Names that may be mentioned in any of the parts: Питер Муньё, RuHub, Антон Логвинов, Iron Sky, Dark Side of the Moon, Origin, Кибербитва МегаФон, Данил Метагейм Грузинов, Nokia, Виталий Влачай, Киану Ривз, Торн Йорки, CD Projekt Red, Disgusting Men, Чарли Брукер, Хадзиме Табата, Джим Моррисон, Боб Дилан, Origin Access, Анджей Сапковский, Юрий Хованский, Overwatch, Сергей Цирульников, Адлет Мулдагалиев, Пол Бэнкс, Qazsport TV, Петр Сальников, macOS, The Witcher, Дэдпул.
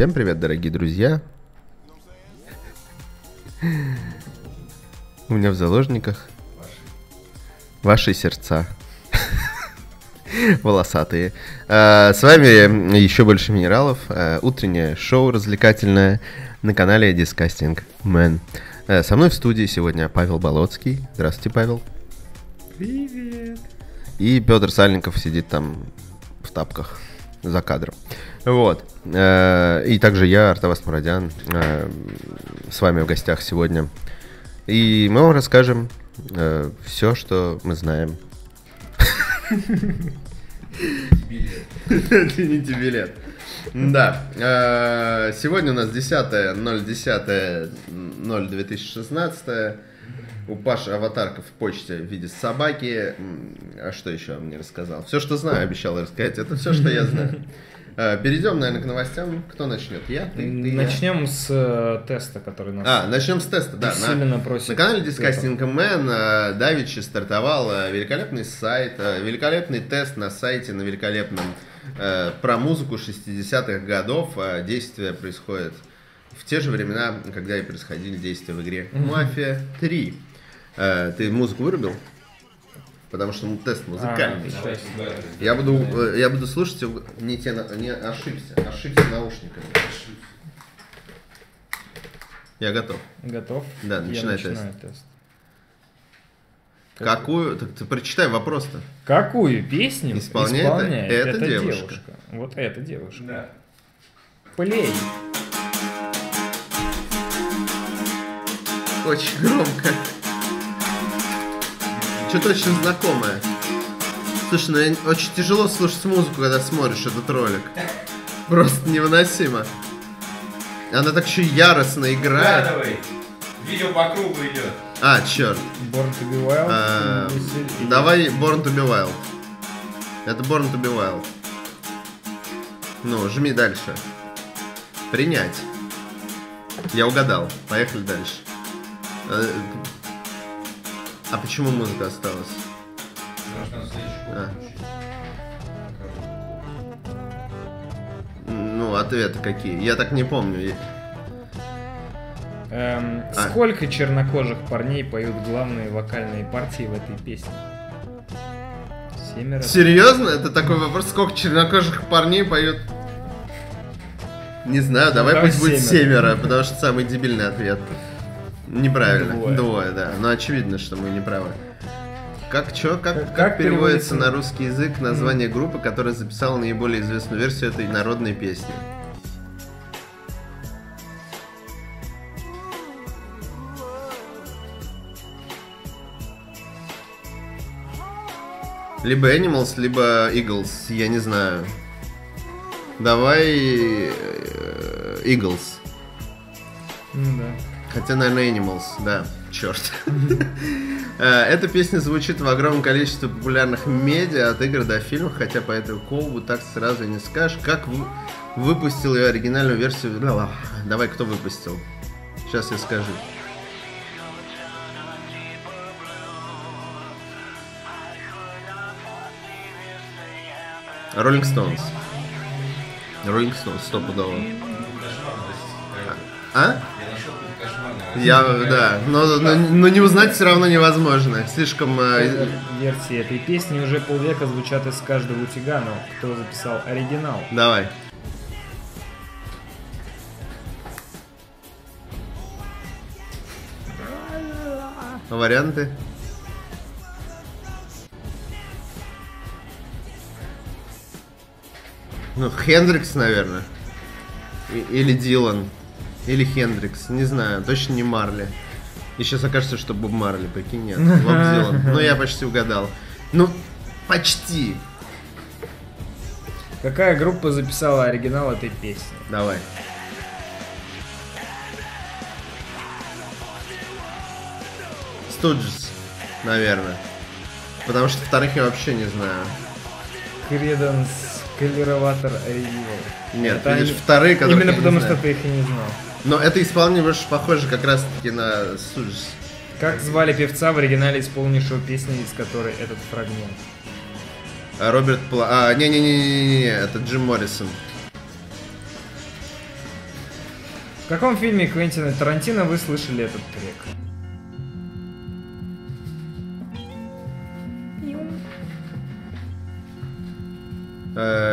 Всем привет, дорогие друзья. У меня в заложниках ваши сердца. Волосатые. С вами еще больше минералов. Утреннее шоу развлекательное на канале Disgusting Men. Со мной в студии сегодня Павел Болоцкий. Здравствуйте, Павел. Привет. И Петр Сальников сидит там в тапках за кадром. Вот. И также я, Артавас Мурадян, с вами в гостях сегодня. И мы вам расскажем все, что мы знаем. Извините, билет. Да. Сегодня у нас 10.10.2016. У Паши аватарка в почте в виде собаки. А что еще он мне рассказал? Все, что знаю, обещал рассказать. Это все, что я знаю. Перейдем, наверное, к новостям. Кто начнет? Я? Ты начнем я. С теста, который нас... начнем с теста, да. На канале Disgusting Man давеча стартовал великолепный сайт, великолепный тест на сайте, на великолепном, про музыку 60-х годов. Действие происходит в те же времена, когда и происходили действия в игре «Мафия 3». Ты музыку вырубил? Потому что тест музыкальный. Я буду слушать, не ошибся наушниками. Я готов. Готов? Да, начинай тест. Какую? Так ты прочитай вопрос-то. Какую песню исполняет эта девушка? Вот эта девушка. Да. Плей. Очень громко. Что-то очень знакомое. Слушай, ну очень тяжело слушать музыку, когда смотришь этот ролик. Просто невыносимо. Она так еще яростно играет. Радовый. Видео по кругу идет. Черт. Born to be Wild. Давай Born to be Wild. Это Born to be Wild. Ну, жми дальше. Принять. Я угадал. Поехали дальше. А почему музыка осталась? Ну, ответы какие? Я так не помню. Сколько чернокожих парней поют главные вокальные партии в этой песне? 7. Серьезно? Это такой вопрос, сколько чернокожих парней поют? Не знаю, давай пусть будет 7, потому что самый дебильный ответ. Неправильно. Двое, да. Но очевидно, что мы неправы. Как переводится на русский язык название группы, которая записала наиболее известную версию этой народной песни? Либо Animals, либо Eagles, я не знаю. Давай Eagles. Ну да. Хотя, наверное, Animals, да, черт. Эта песня звучит в огромном количестве популярных медиа, от игр до фильмов, хотя по этому колбу так сразу и не скажешь. Как выпустил ее оригинальную версию? Давай, кто выпустил? Сейчас я скажу. Rolling Stones. Rolling Stones, стопудово. Но не узнать все равно невозможно. Слишком... Версии этой песни уже полвека звучат из каждого утюга, но кто записал оригинал? Давай. Варианты? Ну, Хендрикс, наверное. Или Дилан. Или Хендрикс, не знаю, точно не Марли. И сейчас окажется, что Боб Марли, прикинь, нет, Боб Дилан. Но я почти угадал. Почти. Какая группа записала оригинал этой песни? Давай. Студжес, наверное. Потому что вторых я вообще не знаю. Креденс. Калироватор оригинал. Нет, это видишь, вторые, которые... Именно потому, что ты их и не знал. Но это исполнение больше похоже как раз-таки на Суджес. Как звали певца в оригинале, исполнившего песни, из которой этот фрагмент? Роберт Пла... это Джим Моррисон. каком фильме Квентина Тарантино вы слышали этот трек?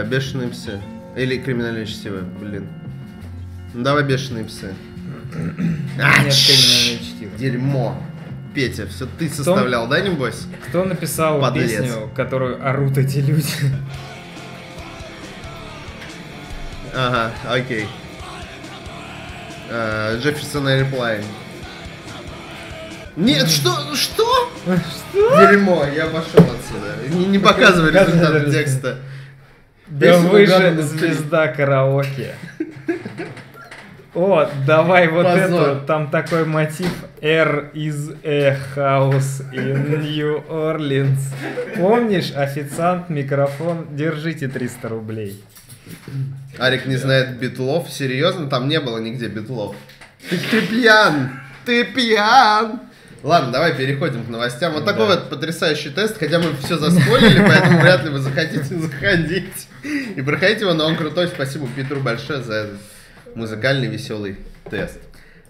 Бешеные псы. Или криминальное чтиво, блин. Ну давай бешеные псы. Нет, криминальное чтиво. Дерьмо. Петя, все ты составлял, да, небось? Кто написал подлец песню, которую орут эти люди? Ага, окей. Джефферсон Аэроплайн. Нет, что? Что? Что? Дерьмо, я пошел отсюда. Не показывай результаты текста. Да вы же звезда караоке. О, давай вот это, там такой мотив. R is a house in New Orleans. Помнишь, официант, микрофон, держите 300 рублей. Арик не знает битлов, серьезно? Там не было нигде битлов. Ты пьян, ты пьян. Ладно, давай переходим к новостям. Вот такой вот потрясающий тест, хотя мы все засколили, поэтому вряд ли вы захотите заходить и проходить его, но он крутой. Спасибо Петру большое за этот музыкальный веселый тест.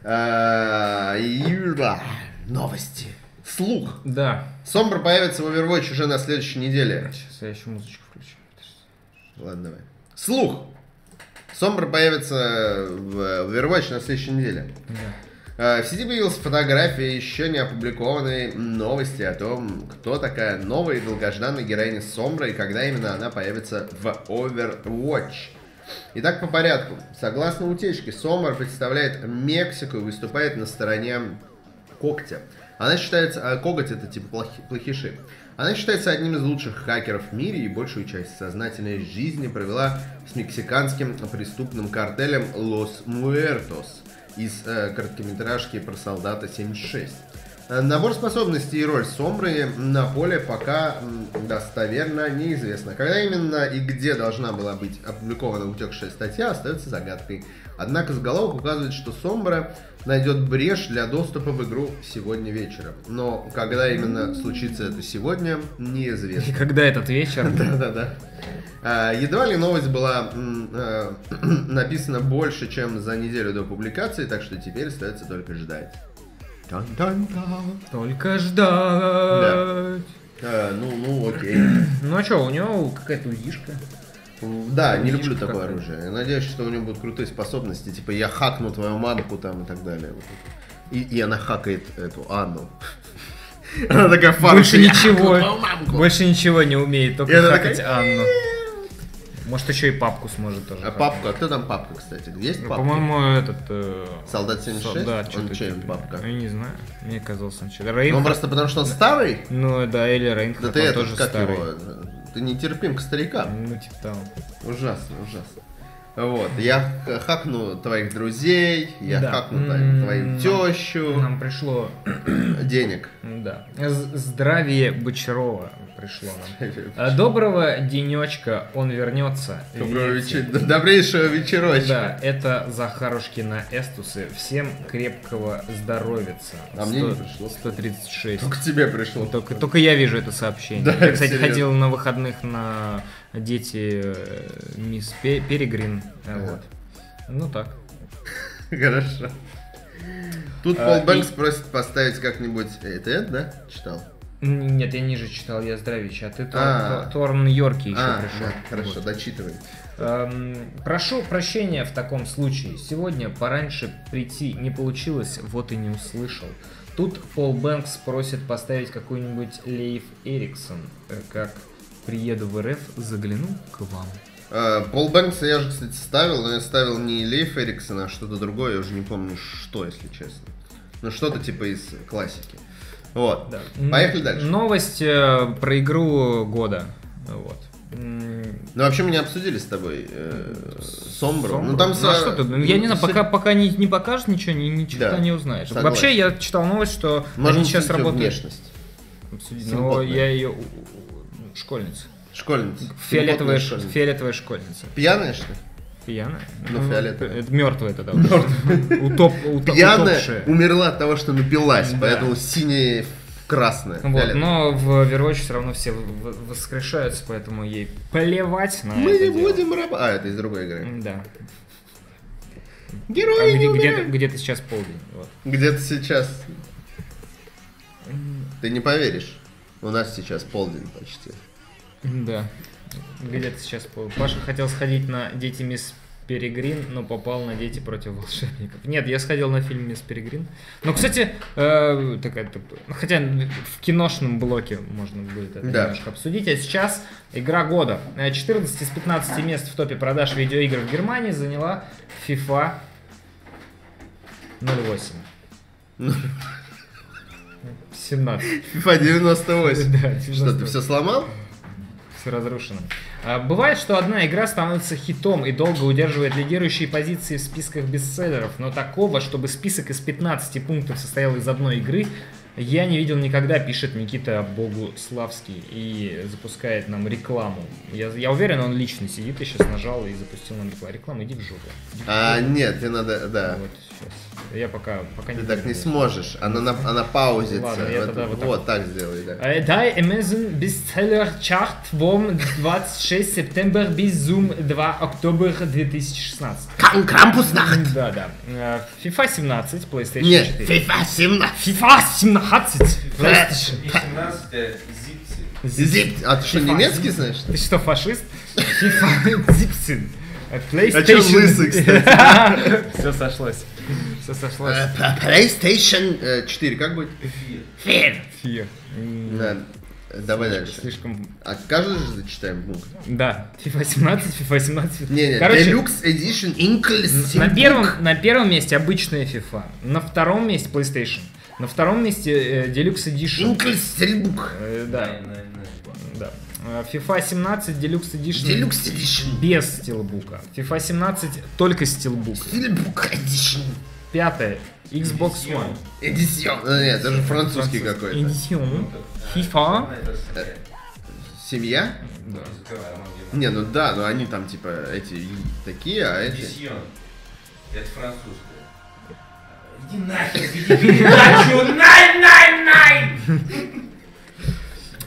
Юра, новости. Слух. Да. Sombra появится в Overwatch уже на следующей неделе. Сейчас я еще музычку включу. Ладно, давай. Слух. Sombra появится в Overwatch на следующей неделе. Да. В сети появилась фотография еще не опубликованной новости о том, кто такая новая и долгожданная героиня Sombra и когда именно она появится в Overwatch. Итак, по порядку. Согласно утечке, Sombra представляет Мексику и выступает на стороне Когтя. Она считается... Коготь — это типа плохиши. Она считается одним из лучших хакеров в мире и большую часть сознательной жизни провела с мексиканским преступным картелем Los Muertos из короткометражки про солдата 76. Набор способностей и роль Sombra на поле пока достоверно неизвестно. Когда именно и где должна была быть опубликована утекшая статья, остается загадкой. Однако заголовок указывает, что Sombra найдет брешь для доступа в игру сегодня вечером. Но когда именно случится это сегодня, неизвестно. И когда этот вечер? Да-да-да. Едва ли новость была написана больше, чем за неделю до публикации, так что теперь остается только ждать. Только ждать. Ну, окей. Ну а что, у него какая-то узишка. Да, не люблю такое оружие. Надеюсь, что у него будут крутые способности, типа я хакну твою мамку там и так далее. И она хакает эту Анну. Она такая фарша. Больше ничего не умеет, только хакать Анну. Может, еще и папку сможет тоже. А папка? Кто там папка, кстати? Есть папка? По-моему, этот... Солдат 76? Да, он чем папка? Я не знаю. Мне казалось, он чем. Рейнхард... Ну, просто потому что он старый? Ну, да, или Рейнхард, да, он тоже старый. Его... Ты нетерпим к старикам. Ну, типа там. Ужасно, ужасно. Вот, я хакну твоих друзей, я хакну твою тещу. Нам пришло... Денег. Да. Здравие Бочарова пришло нам. Доброго денечка, он вернется. Добрейшего вечерочка. Да, это Захарушкина Эстусы. Всем крепкого здоровица. А мне не пришло. 136. Только тебе пришло. Только я вижу это сообщение. Да, я, кстати, ходил на выходных на... Дети Мисс Перегрин. Вот. Ну так. Хорошо. Тут Пол Бэнкс просит поставить как-нибудь... Это, да? Читал? Нет, я ниже читал, я здравич. А ты Торн Йорки еще пришел. Хорошо, дочитывай. Прошу прощения в таком случае. Сегодня пораньше прийти не получилось, вот и не услышал. Тут Пол Бэнкс просит поставить какую-нибудь Лейф Эриксон. Как... Приеду в РФ, загляну к вам. Пол Бэнкса я же, кстати, ставил, но я ставил не Лейф Эриксона, а что-то другое, я уже не помню что, если честно. Ну что-то типа из классики. Вот, да. Поехали дальше. Новость про игру года. Вот. Ну вообще мы не обсудили с тобой Sombra. Ну там что ты? Я не знаю, пока не покажешь ничего, ничего не узнаешь. Вообще я читал новость, что они сейчас работают. Но я ее... Школьница. Школьница. Фиолетовая школьница. Пьяная, что ли? Пьяная? Ну, фиолетовая. Мертвая тогда. Пьяная умерла от того, что напилась, поэтому синяя, красная. Но в Overwatch все равно все воскрешаются, поэтому ей плевать на это. Мы не будем работать. А, это из другой игры. Да. Герои не умирают. Где-то сейчас полдень. Вот. Где-то сейчас. Ты не поверишь. У нас сейчас полдень почти. Да. Где-то сейчас полдень. Паша хотел сходить на «Дети Мисс Перегрин», но попал на «Дети против волшебников». Нет, я сходил на фильм «Мисс Перегрин». Но, кстати, хотя в киношном блоке можно будет это немножко обсудить. А сейчас игра года. 14 из 15 мест в топе продаж видеоигр в Германии заняла FIFA 08. 17. FIFA 98. Да, 98. Что, ты все сломал? Все разрушено. Бывает, что одна игра становится хитом и долго удерживает лидирующие позиции в списках бестселлеров, но такого, чтобы список из 15 пунктов состоял из одной игры, я не видел никогда, пишет Никита Богуславский и запускает нам рекламу. Я уверен, он лично сидит и сейчас нажал и запустил нам рекламу. Реклама, иди в жопу. Нет, тебе надо, да. Вот, сейчас. Я пока не... Ты так не сможешь, она паузится. Ладно, я тогда вот так сделаю. Die Amazon Bestseller Chart vom 26 сентября bis zum 2 октября 2016. Крампуснахт! Да. FIFA 17, PlayStation 4. Нет, FIFA 17! FIFA 17! 17. А ты что, немецкий, знаешь? Ты что, фашист? FIFA 17. PlayStation. А чё лысый, кстати? Все сошлось. PlayStation 4, как будет? Fear. Давай дальше. Слишком... А каждый же зачитаем пункт? Да. FIFA 17. Короче, Deluxe Edition English. На первом месте обычная FIFA. На втором месте PlayStation. На втором месте Deluxe Edition. Да. FIFA 17 Deluxe Edition. Без стилбука. FIFA 17 только стилбук. Стилбук Edition. Пятое. Xbox One. Edition. Нет, даже французский какой-то. Edition. FIFA. Семья? Да. Не, ну да, но они там типа эти такие, а эти... Edition. Это французский. Иди нахер,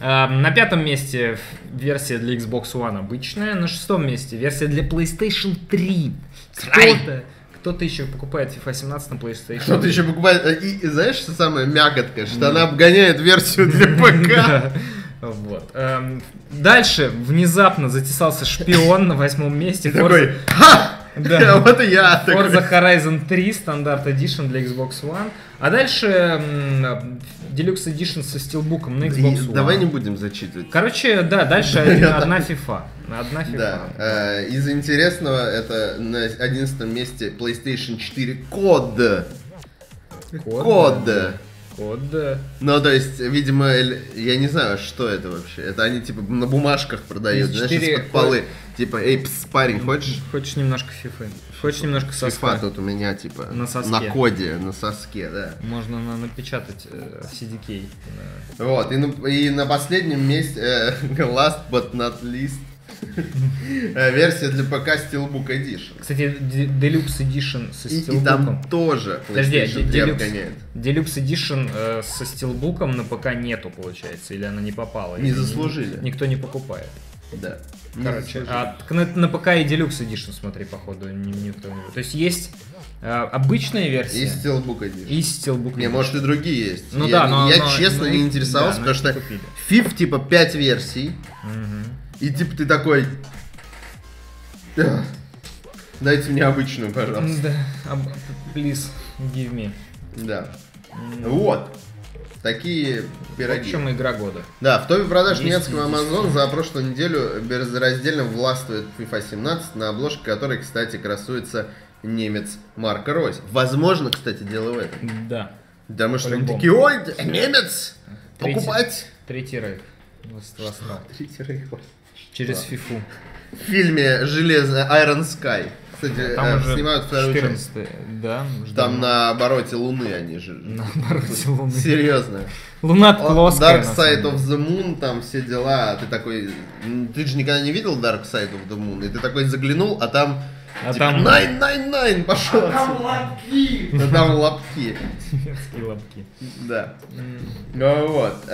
На пятом месте версия для Xbox One обычная. На шестом месте версия для PlayStation 3. Кто-то еще покупает FIFA 17 на PlayStation 3. Кто-то еще покупает... И знаешь, что самое мякотка? Что она обгоняет версию для ПК. Вот. Дальше внезапно затесался шпион на восьмом месте. Такой... Да, вот и я. Forza Horizon 3 Standard Edition для Xbox One. А дальше Deluxe Edition со стилбуком на Xbox One. Давай не будем зачитывать. Короче, да, дальше одна FIFA. Да. Из интересного, это на 11 месте PlayStation 4 Код. Ну, то есть, видимо, я не знаю, что это вообще. Это они, типа, на бумажках продают, знаешь, из-под полы. Типа, эй, пс, парень, хочешь? Хочешь немножко фифы? Хочешь немножко соска? FIFA тут у меня, типа, на коде, на соске, да. Можно напечатать CDK. Вот, и на последнем месте, last but not least, версия для ПК Steelbook Edition. Кстати, Deluxe Edition со Steelbook. И там тоже. Подожди, Deluxe Edition со Steelbook на ПК нету, получается, или она не попала. Не заслужили. Никто не покупает. Да. Короче, на ПК и Deluxe Edition, смотри, походу, никто не... То есть есть обычная версия. И Steelbook Edition. Не, может и другие есть. Ну да, но... Я честно не интересовался, потому что FIFA типа 5 версий. И типа ты такой, дайте мне обычную, пожалуйста. Да, please give me. Да. Вот. Такие пироги. В общем, игра года. Да, в топе продаж немецкого Amazon за прошлую неделю безраздельно властвует FIFA 17, на обложке которой, кстати, красуется немец Марко Ройс. Возможно, кстати, дело в этом. Да. Да, мы что-нибудь такие, ой, немец, покупать. Третий рейх. Третий рейх. Через FIFA. В фильме «Железная Iron Sky». Кстати, там снимают вторую часть. Да, там на обороте Луны они же. На обороте Луны. Серьезно. Луна плоская. Dark Side of the Moon, там все дела. Ты такой... Ты же никогда не видел Dark Side of the Moon. И ты такой заглянул, а там А там... 999 пошел. А там лапки. Да, там лапки. Немецкие лапки. Да. Вот.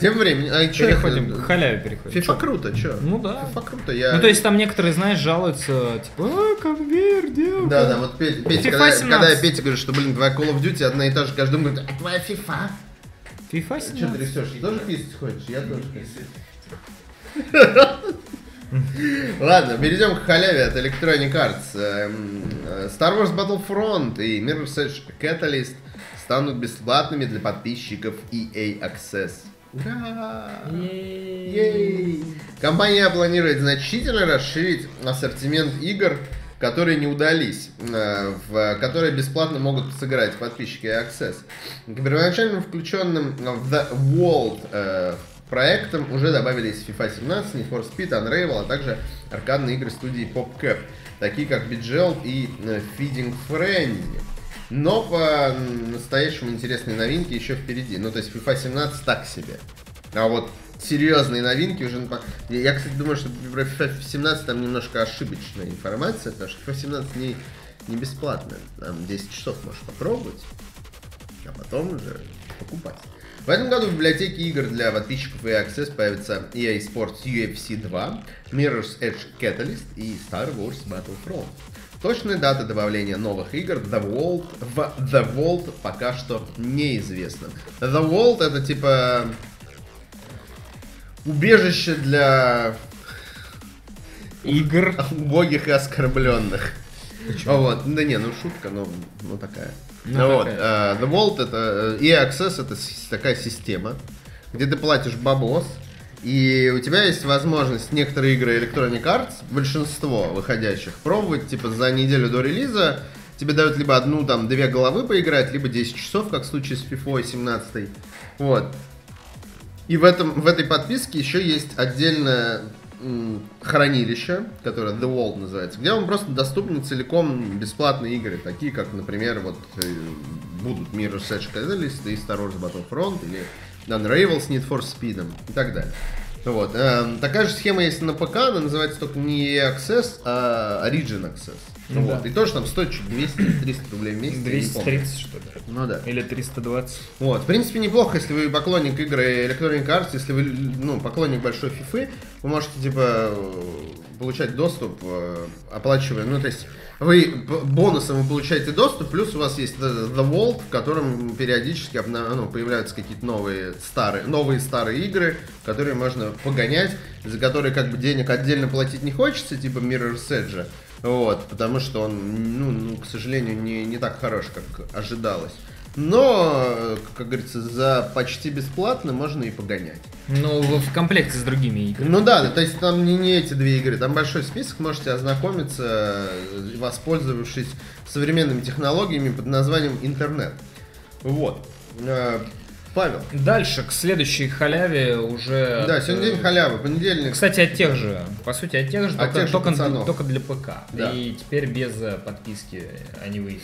Тем временем... Переходим к халяве, переходим. FIFA круто, чё? Ну да. FIFA круто, я... Ну то есть там некоторые, знаешь, жалуются, типа, конвейер, дело. Да, да, вот Петя, когда я Пете говорю, что, блин, твоя Call of Duty одна и та же, каждый думает, а твоя FIFA? FIFA 17? Ты что трясёшь? Ты тоже писать хочешь? Я тоже писать. Ладно, перейдем к халяве от Electronic Arts. Star Wars Battlefront и Mirror's Edge Catalyst станут бесплатными для подписчиков EA Access. Ура! Ей! Компания планирует значительно расширить ассортимент игр, которые не удались, в которые бесплатно могут сыграть подписчики EA Access. К первоначально включенным в The Vault проектом уже добавились FIFA 17, Need for Speed, Unravel, а также аркадные игры студии PopCap, такие как BGL и Feeding Frenzy. Но по-настоящему интересные новинки еще впереди. Ну, то есть FIFA 17 так себе. А вот серьезные новинки уже... Я, кстати, думаю, что про FIFA 17 там немножко ошибочная информация, потому что FIFA 17 не бесплатно. Там 10 часов можешь попробовать, а потом уже покупать. В этом году в библиотеке игр для подписчиков EA Access появится EA Sports UFC 2, Mirror's Edge Catalyst и Star Wars Battlefront. Точная дата добавления новых игр в The Vault пока что неизвестна. The Vault — это типа убежище для игр убогих и оскорбленных. Вот. Да не, ну шутка, но такая. Ну, вот. The Vault — это EA Access, это такая система, где ты платишь бабос, и у тебя есть возможность некоторые игры Electronic Arts, большинство выходящих, пробовать типа за неделю до релиза. Тебе дают либо одну, там, две головы поиграть, либо 10 часов, как в случае с FIFA 17. Вот. И в этой подписке еще есть отдельное хранилище, которое The Vault называется, где вам просто доступны целиком бесплатные игры, такие как, например, вот будут Mirror's Edge Catalyst и Star Wars Battlefront, или Unravel с Need for Speed и так далее. Вот. Такая же схема есть на ПК, она называется только не EA Access, а Origin Access. Ну, вот. Да. И тоже там стоит чуть 200-300 рублей в месяц. 230, что ли? Ну да. Или 320. Вот. В принципе, неплохо, если вы поклонник игры Electronic Arts, если вы, ну, поклонник большой FIFA, вы можете, типа, получать доступ, оплачивая, ну, то есть, вы бонусом вы получаете доступ, плюс у вас есть The Vault, в котором периодически появляются какие-то новые старые игры, которые можно погонять, за которые, как бы, денег отдельно платить не хочется, типа Mirror's Edge. Вот, потому что он, к сожалению, не так хорош, как ожидалось. Но, как говорится, за почти бесплатно можно и погонять. Ну, в комплекте с другими играми. Ну да, то есть там не эти две игры, там большой список, можете ознакомиться, воспользовавшись современными технологиями под названием интернет. Вот. Павел. Дальше, к следующей халяве уже... Да, сегодня день халявы, понедельник. Кстати, от тех же, только для ПК. Да. И теперь без подписки они вышли.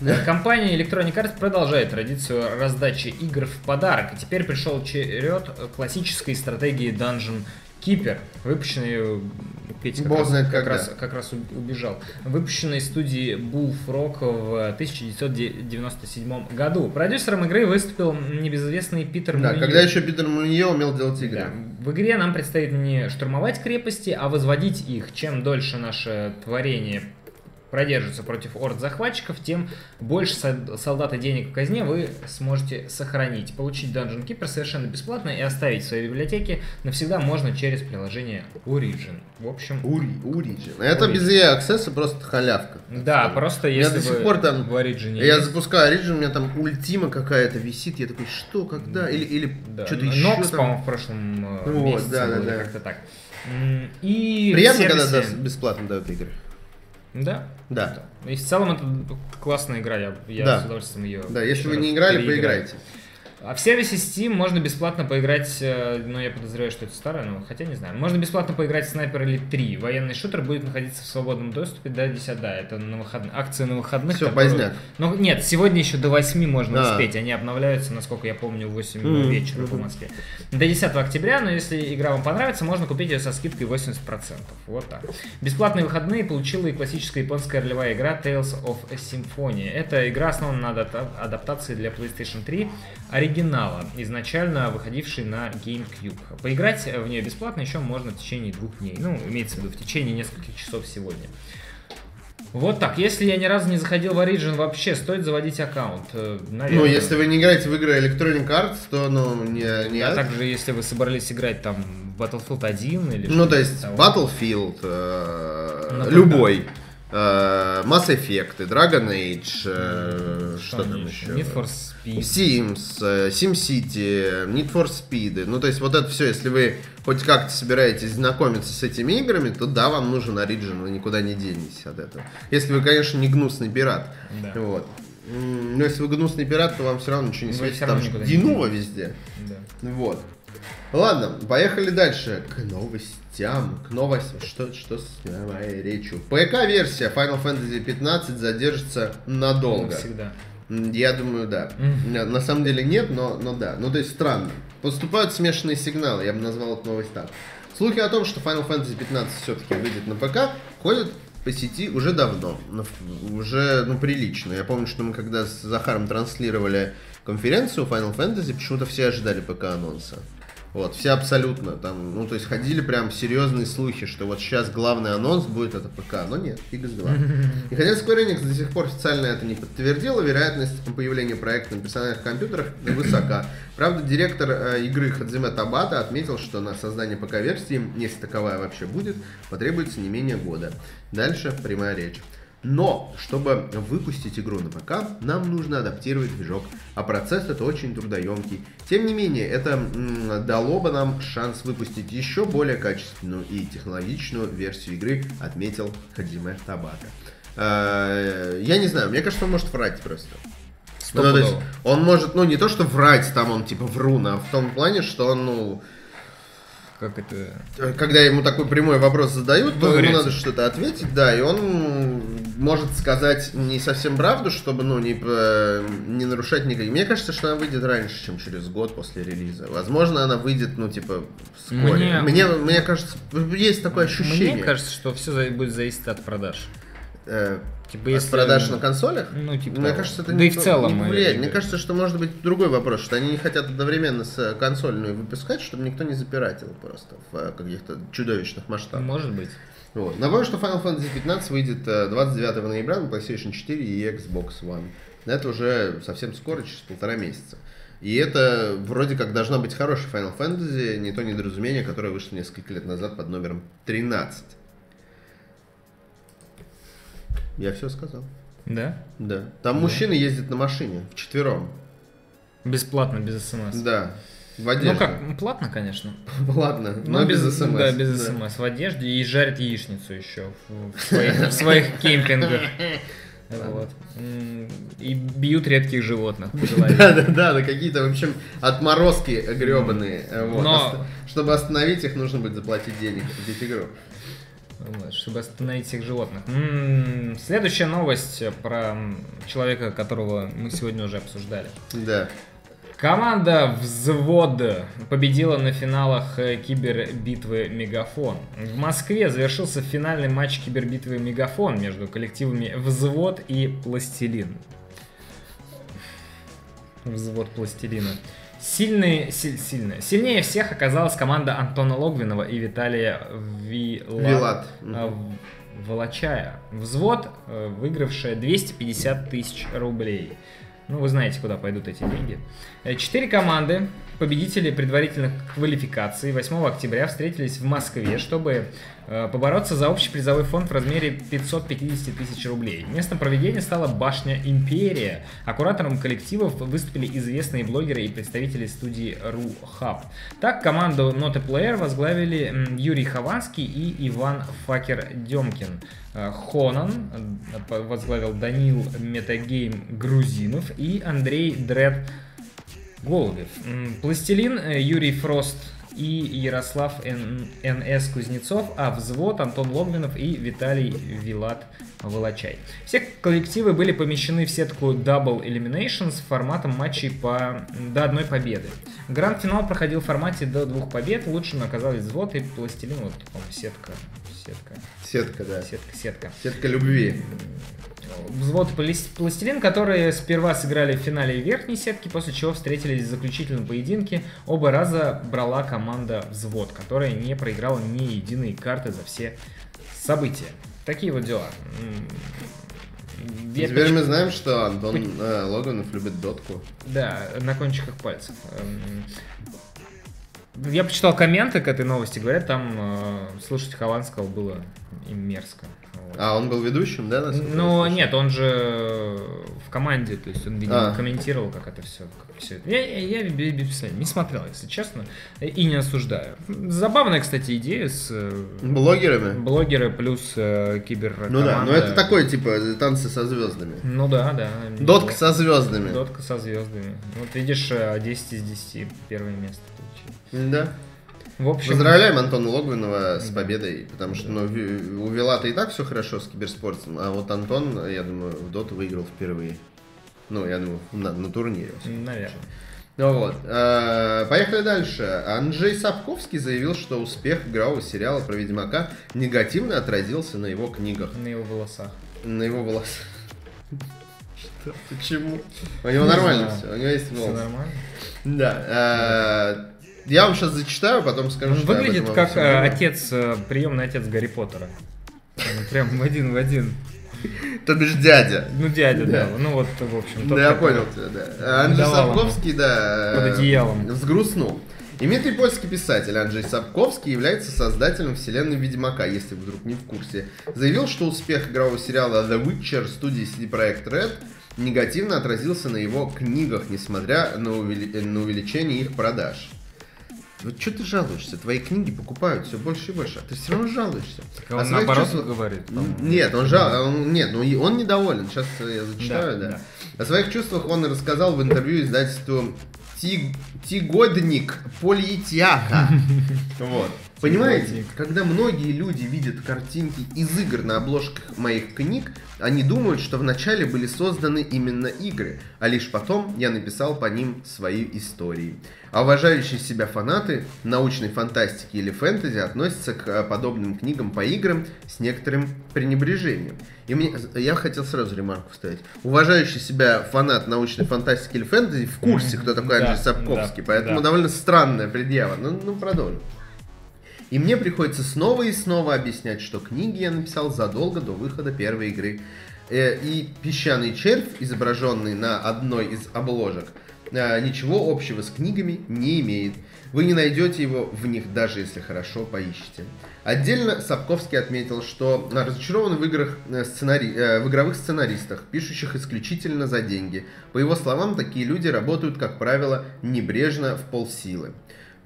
Да. Компания Electronic Arts продолжает традицию раздачи игр в подарок. И теперь пришел черед классической стратегии Dungeon Keeper, выпущенный... Петя как раз убежал. Выпущенной студией Bullfrog в 1997 году. Продюсером игры выступил небезызвестный Питер Муньё. Да, когда еще Питер Муньё умел делать игры. Да. В игре нам предстоит не штурмовать крепости, а возводить их. Чем дольше наше творение продержится против орд захватчиков, тем больше солдат и денег в казне вы сможете сохранить. Получить Dungeon Keeper совершенно бесплатно и оставить в своей библиотеке навсегда можно через приложение Origin. В общем... Origin. Это Origin. Без EA Access просто халявка. Да, просто если до сих пор там в Origin есть. Я запускаю Origin, у меня там ультима какая-то висит, я такой, что, когда? Или да, что-то еще там. Нокс, по-моему, в прошлом месяце было как-то так. И приятно, когда бесплатно дают игры. Да. И в целом это классная игра, я с удовольствием ее... Да, если вы не играли, поиграйте. А в сервисе Steam можно бесплатно поиграть, но я подозреваю, что это старое, но хотя не знаю. Можно бесплатно поиграть в Sniper Elite 3. Военный шутер будет находиться в свободном доступе до 10. Да, это на выходных, акция на выходных. Все, поздняк. Ну нет, сегодня еще до 8 можно успеть. Они обновляются, насколько я помню, в 8 вечера по Москве. До 10 октября, но если игра вам понравится, можно купить ее со скидкой 80%. Вот так. Бесплатные выходные получила и классическая японская ролевая игра Tales of a Symphony. Эта игра основана на адаптации для PlayStation 3 оригинала, изначально выходивший на GameCube. Поиграть в нее бесплатно еще можно в течение 2 дней. Ну, имеется в виду, в течение нескольких часов сегодня. Вот так. Если я ни разу не заходил в Origin вообще, стоит заводить аккаунт. Наверное. Ну, если вы не играете в игры Electronic Arts, то, ну, не... А также, если вы собрались играть там в Battlefield 1 или... Ну, то есть, Battlefield, любой. Mass Effect, Dragon Age, что там еще? Need for Speed, Sims, SimCity, Need for Speed. Ну, то есть вот это все, если вы хоть как-то собираетесь знакомиться с этими играми, то да, вам нужен Origin, вы никуда не денетесь от этого. Если вы, конечно, не гнусный пират. Да. Вот. Но если вы гнусный пират, то вам все равно ничего не светит, там же Динува везде. Да. Вот. Ладно, поехали дальше. К новостям. К новостям. Что с моей речью? ПК-версия Final Fantasy 15 задержится надолго. Всегда. Я думаю, да. На самом деле нет, но да. Ну, то есть странно. Поступают смешанные сигналы. Я бы назвал эту новость так. Слухи о том, что Final Fantasy 15 все-таки выйдет на ПК, ходят по сети уже давно. Уже, ну, прилично. Я помню, что мы когда с Захаром транслировали конференцию Final Fantasy, почему-то все ожидали ПК-анонса. Вот, все абсолютно, там, ну, то есть ходили прям серьезные слухи, что вот сейчас главный анонс будет это ПК, но нет, X2. И хотя Square Enix до сих пор официально это не подтвердила, вероятность появления проекта на персональных компьютерах высока. Правда, директор игры Хадзиме Табата отметил, что на создание ПК-версии, если таковая вообще будет, потребуется не менее года. Дальше прямая речь. Но, чтобы выпустить игру на ПК, нам нужно адаптировать движок, а процесс это очень трудоемкий. Тем не менее, это дало бы нам шанс выпустить еще более качественную и технологичную версию игры, отметил Хадзиме Табата. Я не знаю, мне кажется, он может врать просто. Ну, то есть, он может, ну, не то что врать, там он типа врун, а в том плане, что он, ну... Как это... Когда ему такой прямой вопрос задают, то ему надо что-то ответить, да, и он может сказать не совсем правду, чтобы, ну, не нарушать никаких. Мне кажется, что она выйдет раньше, чем через год после релиза. Возможно, она выйдет, ну, типа, вскоре. Мне кажется, есть такое ощущение. Мне кажется, что все будет зависеть от продаж. Типа, если... продаж на консолях? Ну, типа, мне кажется, это да не, и в целом не влияет. Мне кажется, что может быть другой вопрос, что они не хотят одновременно с консольной выпускать, чтобы никто не запиратил просто в каких-то чудовищных масштабах. Может быть. Вот. Напомню, что Final Fantasy 15 выйдет 29 ноября на PlayStation 4 и Xbox One. Это уже совсем скоро, через 1,5 месяца. И это вроде как должна быть хорошая Final Fantasy, не то недоразумение, которое вышло несколько лет назад под номером 13. Я все сказал. Да? Да. Там мужчины ездят на машине вчетвером. Бесплатно, без СМС. Да. В одежде. Ну как, платно, конечно. Платно, но без СМС. Да, без СМС. В одежде и жарят яичницу еще в своих кемпингах. Вот. И бьют редких животных. Да, какие-то, в общем, отморозки гребаные. Чтобы остановить их, нужно будет заплатить денег, купить игру. Чтобы остановить всех животных. Следующая новость про человека, которого мы сегодня уже обсуждали. Да. Команда «Взвод» победила на финалах Кибербитвы «Мегафон». В Москве завершился финальный матч Кибербитвы «Мегафон» между коллективами «Взвод» и «Пластилин». «Взвод Пластилина». Сильнее всех оказалась команда Антона Логвинова и Виталия Влачая. «Взвод», выигравшая 250 тысяч рублей. Ну, вы знаете, куда пойдут эти деньги. 4 команды, победители предварительных квалификаций, 8 октября встретились в Москве, чтобы побороться за общий призовой фонд в размере 550 тысяч рублей. Местом проведения стала Башня Империя. А куратором коллективов выступили известные блогеры и представители студии RuHub. Так, команду Not a Player возглавили Юрий Хованский и Иван Факер-Демкин. Хонан возглавил Данил Метагейм Грузинов и Андрей Дред Голубев, Пластилин, Юрий Фрост и Ярослав НС Кузнецов, а Взвод Антон Логвинов и Виталий Влачай. Все коллективы были помещены в сетку Double Elimination с форматом матчей до одной победы. Гранд-финал проходил в формате до двух побед. Лучшим оказались Взвод и Пластилин. Вот, по-моему, сетка. Сетка любви. Взвод Пластилин, которые сперва сыграли в финале верхней сетки, после чего встретились в заключительном поединке. Оба раза брала команда Взвод, которая не проиграла ни единой карты за все события. Такие вот дела. Теперь мы знаем, что Антон Логвинов любит дотку. Да, на кончиках пальцев. Я почитал комменты к этой новости, говорят, там слушать Хованского было им мерзко. А он был ведущим, да? Ну нет, он же в команде, то есть он видимо, комментировал, как это все. Я не смотрел, если честно, и не осуждаю. Забавная, кстати, идея с блогерами. Блогеры плюс киберкоманда. Ну да, но это такое типа танцы со звездами. Ну да, да. Дотка со звездами. Дотка со звездами. Вот видишь, 10 из 10 первое место. Да. В общем, поздравляем Антона Логвинова с победой, потому что у Вилата и так все хорошо с киберспортом, а вот Антон, я думаю, в доту выиграл впервые. Ну, я думаю, на турнире. Наверное. Вот. Поехали дальше. Анджей Сапковский заявил, что успех игрового сериала про Ведьмака негативно отразился на его книгах. На его волосах. На его волосах. Что? Почему? У него нормально все. У него есть волосы. Все нормально? Да. Я вам сейчас зачитаю, потом скажу, что выглядит как отец, приемный отец Гарри Поттера. Прям один в один. То бишь дядя. Ну, дядя, да. Ну, вот, в общем. Да, я понял тебя, да. Анджей Сапковский, да. Под одеялом. Взгрустнул. Именитый польский писатель Анджей Сапковский является создателем вселенной Ведьмака, если вдруг не в курсе. Заявил, что успех игрового сериала The Witcher студии CD Projekt Red негативно отразился на его книгах, несмотря на увеличение их продаж. Вот что ты жалуешься? Твои книги покупают все больше и больше, а ты все равно жалуешься. Так он наоборот чувствах... говорит. Нет, он нет, ну он недоволен. Сейчас я зачитаю, да. О своих чувствах он рассказал в интервью издательству «Тигодник Политеха». Вот. Понимаете, когда многие люди видят картинки из игр на обложках моих книг, они думают, что вначале были созданы именно игры, а лишь потом я написал по ним свои истории. А уважающие себя фанаты научной фантастики или фэнтези относятся к подобным книгам по играм с некоторым пренебрежением. И я хотел сразу ремарку вставить. Уважающий себя фанат научной фантастики или фэнтези в курсе, кто такой Андрей Сапковский, поэтому довольно странная предъява. Ну, продолжим. И мне приходится снова и снова объяснять, что книги я написал задолго до выхода первой игры. И песчаный червь, изображенный на одной из обложек, ничего общего с книгами не имеет. Вы не найдете его в них, даже если хорошо поищете. Отдельно Сапковский отметил, что разочарован в игровых сценаристах, пишущих исключительно за деньги. По его словам, такие люди работают, как правило, небрежно в полсилы.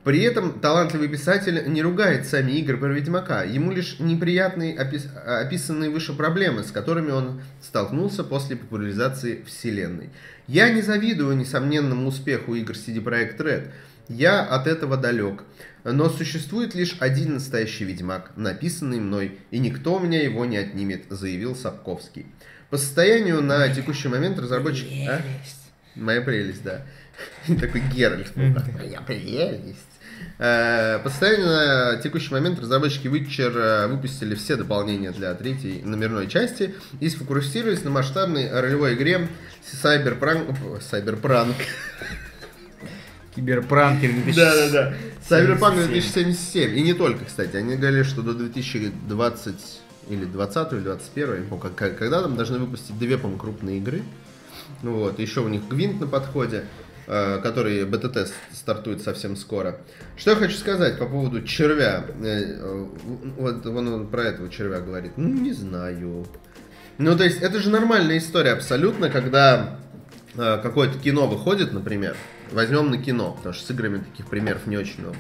При этом талантливый писатель не ругает сами игры про Ведьмака, ему лишь неприятные описанные выше проблемы, с которыми он столкнулся после популяризации вселенной. Я не завидую несомненному успеху игр CD Projekt Red, я от этого далек, но существует лишь один настоящий Ведьмак, написанный мной, и никто у меня его не отнимет, заявил Сапковский. По состоянию на текущий момент разработчики... А? Моя прелесть, да. Такой Геральт. Моя прелесть. По состоянию на текущий момент разработчики Witcher выпустили все дополнения для третьей номерной части и сфокусировались на масштабной ролевой игре Cyberpunk 2077. И не только, кстати. Они говорили, что до 2020 или 20 или 21, я не помню, когда там должны выпустить две, по-моему, крупные игры. Вот. Еще у них Гвинт на подходе, который бета-тест стартует совсем скоро. Что я хочу сказать по поводу червя. Вот он про этого червя говорит. Ну, не знаю. Ну, то есть, это же нормальная история абсолютно, когда какое-то кино выходит, например. Возьмем на кино, потому что с играми таких примеров не очень много.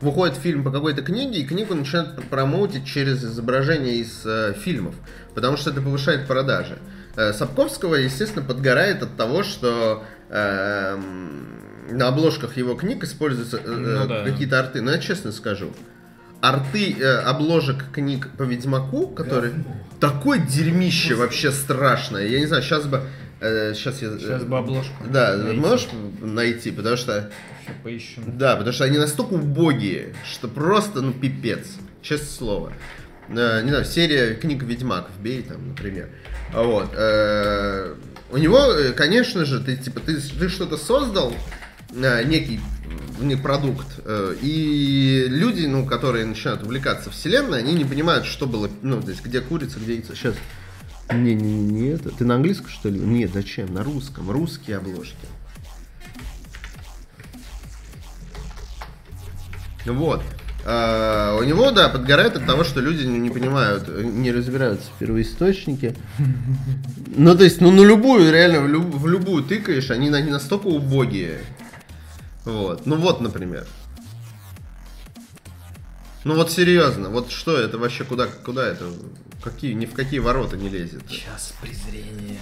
Выходит фильм по какой-то книге, и книгу начинают промоутить через изображения из фильмов, потому что это повышает продажи. Сапковского, естественно, подгорает от того, что на обложках его книг используются какие-то арты. Но я честно скажу, арты обложек книг по Ведьмаку, которые такое дерьмище вообще страшное. Я не знаю, сейчас бы... сейчас бы обложку. Да, найти. Можешь найти, потому что... Поищем. Да, потому что они настолько убогие, что просто, ну, пипец. Честное слово. Не знаю, серия книг Ведьмак, вбей там, например. Вот. У него, конечно же, ты что-то создал, некий продукт, и люди, ну, которые начинают увлекаться вселенной, они не понимают, что было, ну, то есть, где курица, где яйцо. Сейчас. Не это. Ты на английском, что ли? Нет, зачем? На русском. Русские обложки. Вот. У него, да, подгорает от того, что люди не понимают, не разбираются в первоисточнике. Ну, то есть, ну, на любую, реально, в любую тыкаешь, они настолько убогие. Вот. Ну, вот, например. Ну, вот серьезно. Вот что это вообще? Куда это? Какие, ни в какие ворота не лезет. Час презрения.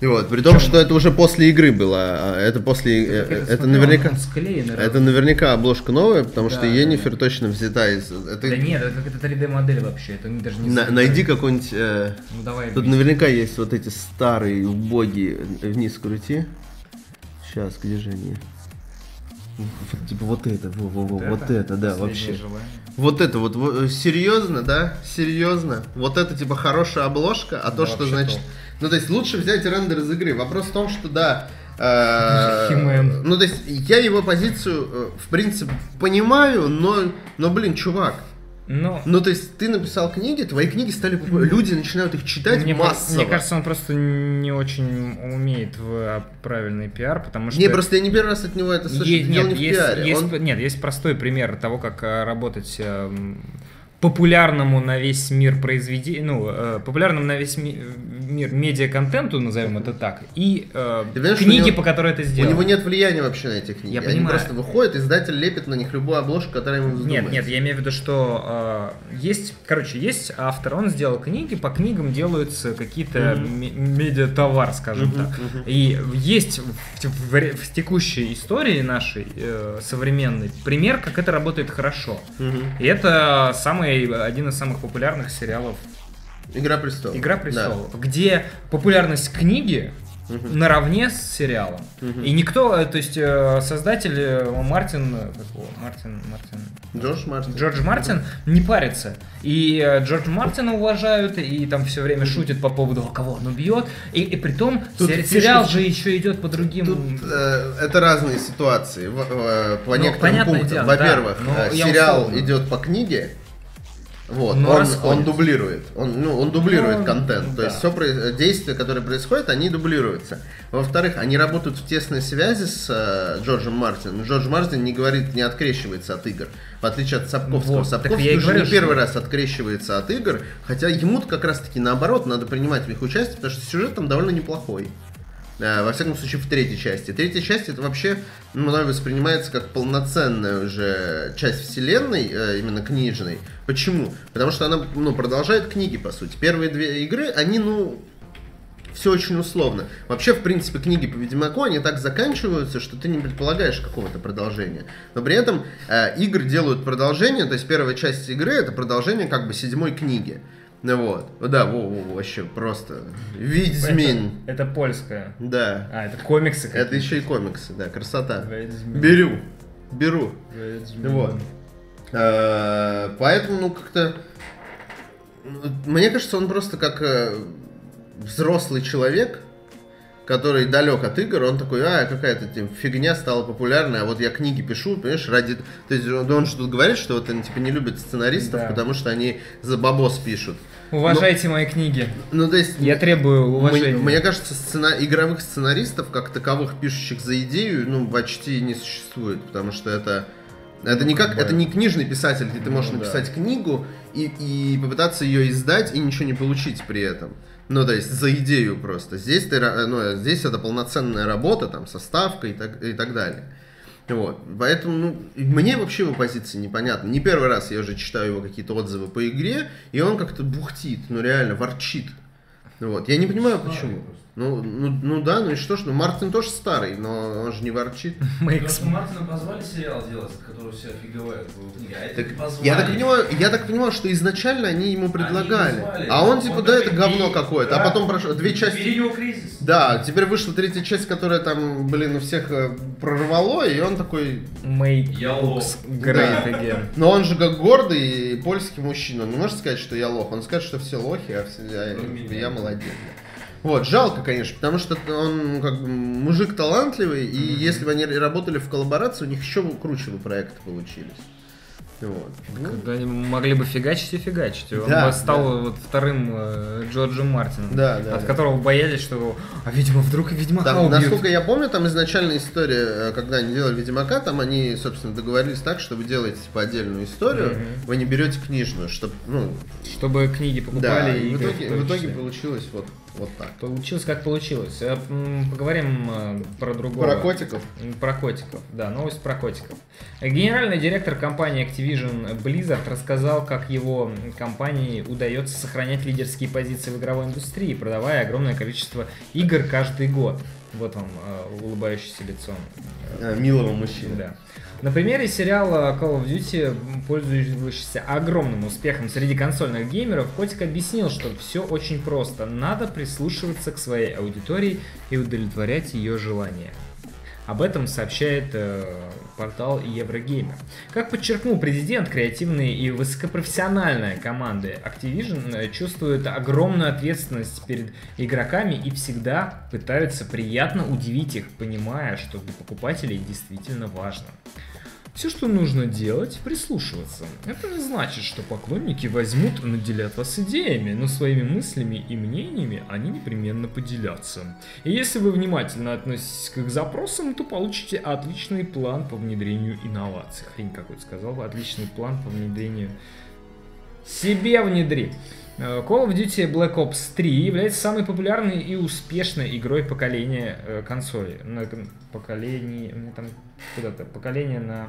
И вот, при том, что это уже после игры было. Это после... это наверняка... Склеен, это наверняка обложка новая, потому что Енифер точно взята из... Это... Да нет, это как это 3D-модель вообще. Это даже не найди какой-нибудь... Ну, давай тут наверняка есть вот эти старые, убогие. Вниз крути. Сейчас, где же они? Типа вот это, вот это, да, вообще. Желание. Вот это вот, серьезно, да, серьезно. Вот это типа хорошая обложка, а да, то, что значит... То. Ну, то есть лучше взять рендер из игры. Вопрос в том, что да... ну, то есть я его позицию, в принципе, понимаю, но блин, чувак. Но... Ну, то есть ты написал книги, твои книги стали популярны, люди начинают их читать массово. Мне кажется, он просто не очень умеет в правильный пиар, потому что... Не, просто я не первый раз от него это слышу, дело не в пиаре. Нет, есть простой пример того, как работать популярному на весь мир популярному на весь мир медиа-контенту, назовем это так, и книги, по которой это сделано. У него нет влияния вообще на эти книги. Я понимаю. Они просто выходят, издатель лепит на них любую обложку, которая ему вздумается. Нет, я имею в виду, что есть автор, он сделал книги, по книгам делаются какие-то медиатовар, скажем так. И есть в текущей истории нашей современной пример, как это работает хорошо. И это самое один из самых популярных сериалов «Игра престолов», да. Где популярность книги наравне с сериалом. И никто, то есть создатель Джордж Мартин не парится. И Джордж Мартина уважают, и там все время шутит по поводу, кого он убьет. И при том, сериал же еще идет по другим... Тут, это разные ситуации по некоторым пунктам. Во-первых, сериал идет по книге. Вот, он дублирует. Он дублирует контент. Да. То есть все действия, которые происходят, они дублируются. Во-вторых, они работают в тесной связи с Джорджем Мартином. Джордж Мартин не открещивается от игр, в отличие от Сапковского. Вот, Сапковский уже не первый раз открещивается от игр, хотя ему-то как раз-таки наоборот надо принимать в их участие, потому что сюжет там довольно неплохой. Во всяком случае, в третьей части. Третья часть это вообще мной воспринимается как полноценная уже часть вселенной, именно книжной. Почему? Потому что она продолжает книги, по сути. Первые две игры, они, все очень условно. Вообще, в принципе, книги по Ведьмаку, они так заканчиваются, что ты не предполагаешь какого-то продолжения. Но при этом игры делают продолжение, то есть первая часть игры это продолжение как бы седьмой книги. Вот, да, вообще просто Ведьмин. Это польская. Да. А, это комиксы какие-то. Это еще и комиксы, да, красота. Ведьмин. Беру. Ведьмин. Вот. Поэтому, как-то... Мне кажется, он просто как взрослый человек, который далек от игр, он такой, какая-то фигня стала популярная, а вот я книги пишу, понимаешь, ради... То есть он же тут говорит, что вот они типа не любят сценаристов, потому что они за бабос пишут. Уважайте мои книги. То есть... Я требую уважения. Мне кажется, игровых сценаристов, как таковых, пишущих за идею, почти не существует, потому что это... Это не книжный писатель, где ты можешь написать книгу и попытаться ее издать и ничего не получить при этом. То есть за идею просто. Здесь это полноценная работа там, со ставкой и так далее. Вот. Поэтому мне вообще его позиция непонятна. Не первый раз я уже читаю его какие-то отзывы по игре, и он как-то бухтит, реально ворчит. Вот. Я не понимаю, почему. Ну да, ну и что ж, ну Мартин тоже старый, но он же не ворчит. Мартина позвали сериал делать, который все офигевает. Я так понимаю, что изначально они ему предлагали. А он типа, да, это говно какое-то. А потом прошло две части. Да, теперь вышла третья часть, которая там, блин, у всех прорвало, и он такой... Make looks great again. Но он же как гордый польский мужчина, он не может сказать, что я лох. Он скажет, что все лохи, а я молодец. Вот, жалко, конечно, потому что он как бы мужик талантливый, и если бы они работали в коллаборации, у них еще круче бы проекты получились. Вот. Когда они могли бы фигачить и фигачить. Да, он бы стал вот вторым Джорджем Мартином, от которого боялись, что а видимо вдруг Ведьмака убьют. Насколько я помню, там изначальная история, когда они делали Ведьмака, там они, собственно, договорились так, что вы делаете типа отдельную историю, вы не берете книжную, чтобы, ну, чтобы книги покупали. Да, и в итоге получилось вот так. Получилось как получилось. Поговорим про другого. Про котиков? Про котиков, да, новость про котиков. Генеральный директор компании Activision Blizzard рассказал, как его компании удается сохранять лидерские позиции в игровой индустрии, продавая огромное количество игр каждый год. Вот он, улыбающийся лицом. Милого мужчины. Да. На примере сериала Call of Duty, пользующегося огромным успехом среди консольных геймеров, Котик объяснил, что все очень просто. Надо прислушиваться к своей аудитории и удовлетворять ее желания. Об этом сообщает портал Еврогеймер. Как подчеркнул президент, креативные и высокопрофессиональные команды Activision чувствуют огромную ответственность перед игроками и всегда пытаются приятно удивить их, понимая, что для покупателей действительно важно. Все, что нужно делать, прислушиваться. Это не значит, что поклонники возьмут и наделят вас идеями, но своими мыслями и мнениями они непременно поделятся. И если вы внимательно относитесь к их запросам, то получите отличный план по внедрению инноваций. Хрень какой-то сказал, отличный план по внедрению... Себе внедри! Call of Duty Black Ops 3 является самой популярной и успешной игрой поколения консолей. Поколение на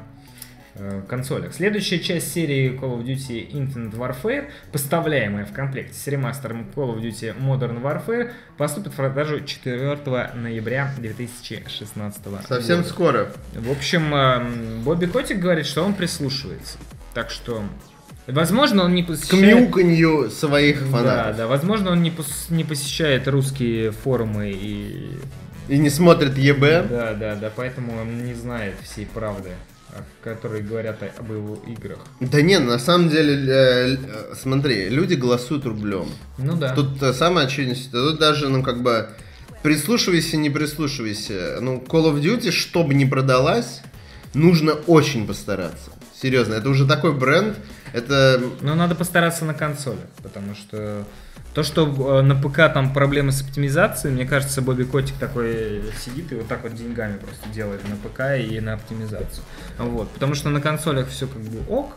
консолях. Следующая часть серии Call of Duty Infinite Warfare, поставляемая в комплекте с ремастером Call of Duty Modern Warfare, поступит в продажу 4 ноября 2016 года. Совсем скоро. В общем, Бобби Котик говорит, что он прислушивается. Так что... Возможно, он не посещает... К мяуканью своих фанатов. Да, возможно, он не посещает русские форумы и... И не смотрит ЕБ. Да, поэтому он не знает всей правды, которые говорят об его играх. Да не, на самом деле, смотри, люди голосуют рублем. Ну да. Тут самая очевидность, тут даже, ну как бы, прислушивайся, не прислушивайся. Ну, Call of Duty, чтобы не продалась, нужно очень постараться. Серьезно, это уже такой бренд, это... Ну, надо постараться на консоли, потому что то, что на ПК там проблемы с оптимизацией, мне кажется, Бобби Котик такой сидит и вот так вот деньгами просто делает на ПК и на оптимизацию. Вот, потому что на консолях все как бы ок,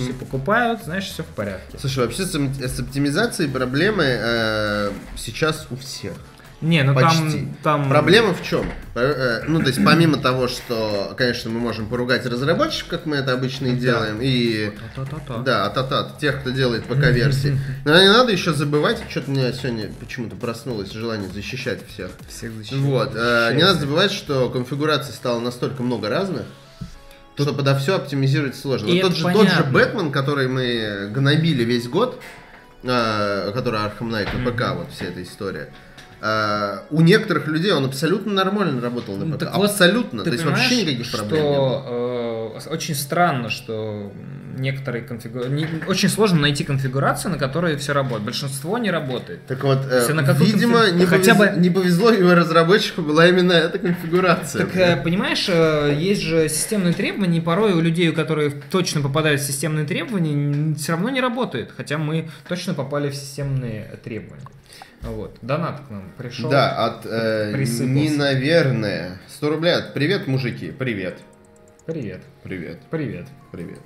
все покупают, знаешь, все в порядке. Слушай, вообще с оптимизацией проблемы сейчас у всех. Не, ну почти. Там... Проблема в чем? Ну, то есть, помимо того, что, конечно, мы можем поругать разработчиков, как мы это обычно и делаем, и... тех, кто делает ПК-версии. Но не надо еще забывать, что-то у меня сегодня почему-то проснулось желание защищать всех. Всех защищать. Вот. Не надо забывать, что конфигураций стало настолько много разных, что подо все оптимизировать сложно. Вот тот же Бэтмен, который мы гнобили весь год, который Arkham Knight на ПК, вот вся эта история... у некоторых людей он абсолютно нормально работал на ПК. Абсолютно. То есть вообще никаких проблем не было. Очень странно, что некоторые конфигурации... Очень сложно найти конфигурацию, на которой все работает. Большинство не работает. Так вот, видимо, не повезло его разработчику, была именно эта конфигурация. Так, понимаешь, есть же системные требования, и порой у людей, у которых точно попадают в системные требования, все равно не работает. Хотя мы точно попали в системные требования. Вот, донат к нам пришел. Да, от не наверное. 100 рублей. Привет, мужики. Привет. Привет. Привет. Привет. Привет.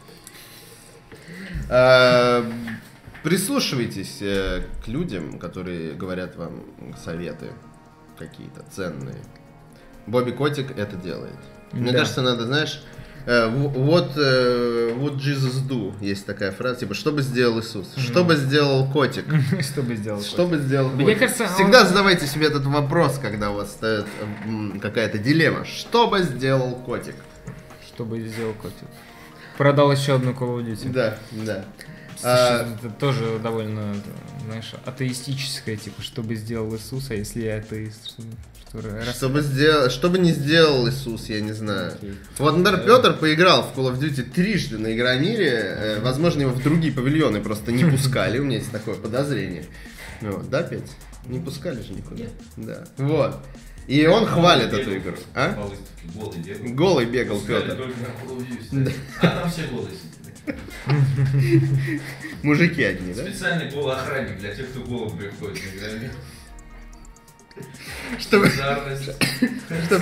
Прислушивайтесь к людям, которые говорят вам советы какие-то ценные. Бобби Котик это делает. Мне кажется, надо, знаешь, What Jesus do, есть такая фраза, типа, что бы сделал Иисус, что бы сделал котик, что бы сделал котик. Мне кажется, всегда задавайте себе этот вопрос, когда у вас стоит какая-то дилемма, что бы сделал котик. Что бы сделал котик. Продал еще одну Call of Duty. Да, да. Это тоже довольно, знаешь, атеистическое, типа, что бы сделал Иисус, а если я атеист, что бы не сделал Иисус, я не знаю. Вот, например, Петр поиграл в Call of Duty трижды на Игромире, возможно, его в другие павильоны просто не пускали, у меня есть такое подозрение. Да, Петь? Не пускали же никуда. Да. Вот. И он хвалит эту игру. Голый бегал Петр. А там все голые сидят. Мужики одни, да? Специальный полуохранник для тех, кто голым приходит на играми. Чтобы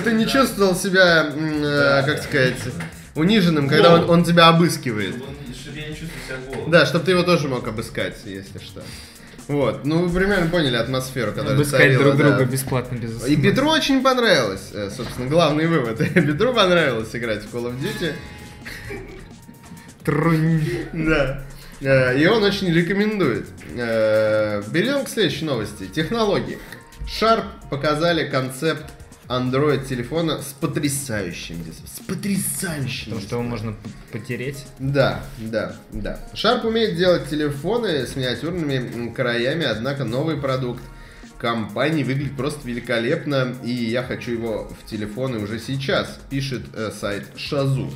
ты не чувствовал себя, как сказать, униженным, когда он тебя обыскивает. Чтобы я не чувствовал себя голым. Да, чтобы ты его тоже мог обыскать, если что. Вот, ну вы примерно поняли атмосферу, которая обыскать друг друга бесплатно, без. И Петру очень понравилось, собственно, главный вывод. Петру понравилось играть в Call of Duty. Трунь. Да. И он очень рекомендует. Берем к следующей новости. Технологии. Sharp показали концепт Android-телефона с потрясающим дизайном. С потрясающим. То, что его можно потереть. Да, да, да. Sharp умеет делать телефоны с миниатюрными краями, однако новый продукт компании выглядит просто великолепно, и я хочу его в телефоны уже сейчас, пишет сайт Шазу.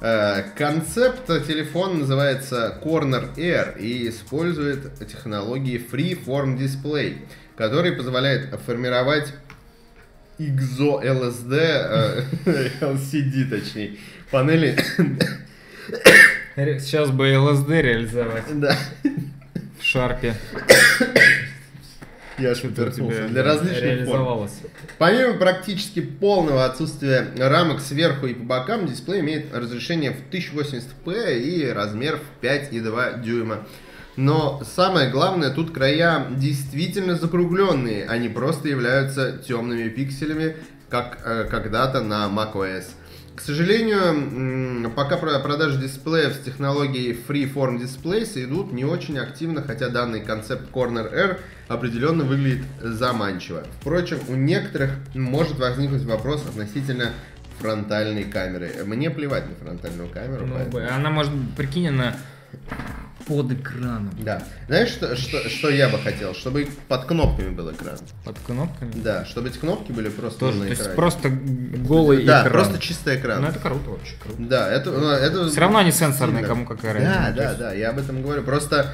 Концепт телефона называется Corner Air и использует технологии Freeform Display, который позволяет формировать LCD, точнее, панели. Сейчас бы LSD реализовать. Да. В Шарпе. Я шутернулся. Для различных форм. Помимо практически полного отсутствия рамок сверху и по бокам, дисплей имеет разрешение в 1080p и размер в 5,2 дюйма. Но самое главное, тут края действительно закругленные, они просто являются темными пикселями, как когда-то на macOS. К сожалению, пока продажи дисплеев с технологией Freeform Displays идут не очень активно, хотя данный концепт Corner Air определенно выглядит заманчиво. Впрочем, у некоторых может возникнуть вопрос относительно фронтальной камеры. Мне плевать на фронтальную камеру. Ну, она может быть прикинена под экраном. Да. Знаешь, что я бы хотел? Чтобы под кнопками был экран. Под кнопками? Да, чтобы эти кнопки были просто тоже, на экране. То есть просто голый экран. Да, просто чистый экран. Ну это круто вообще, круто. Да, это все равно они сенсорные, кому какая разница. Да, да, да, я об этом говорю. Просто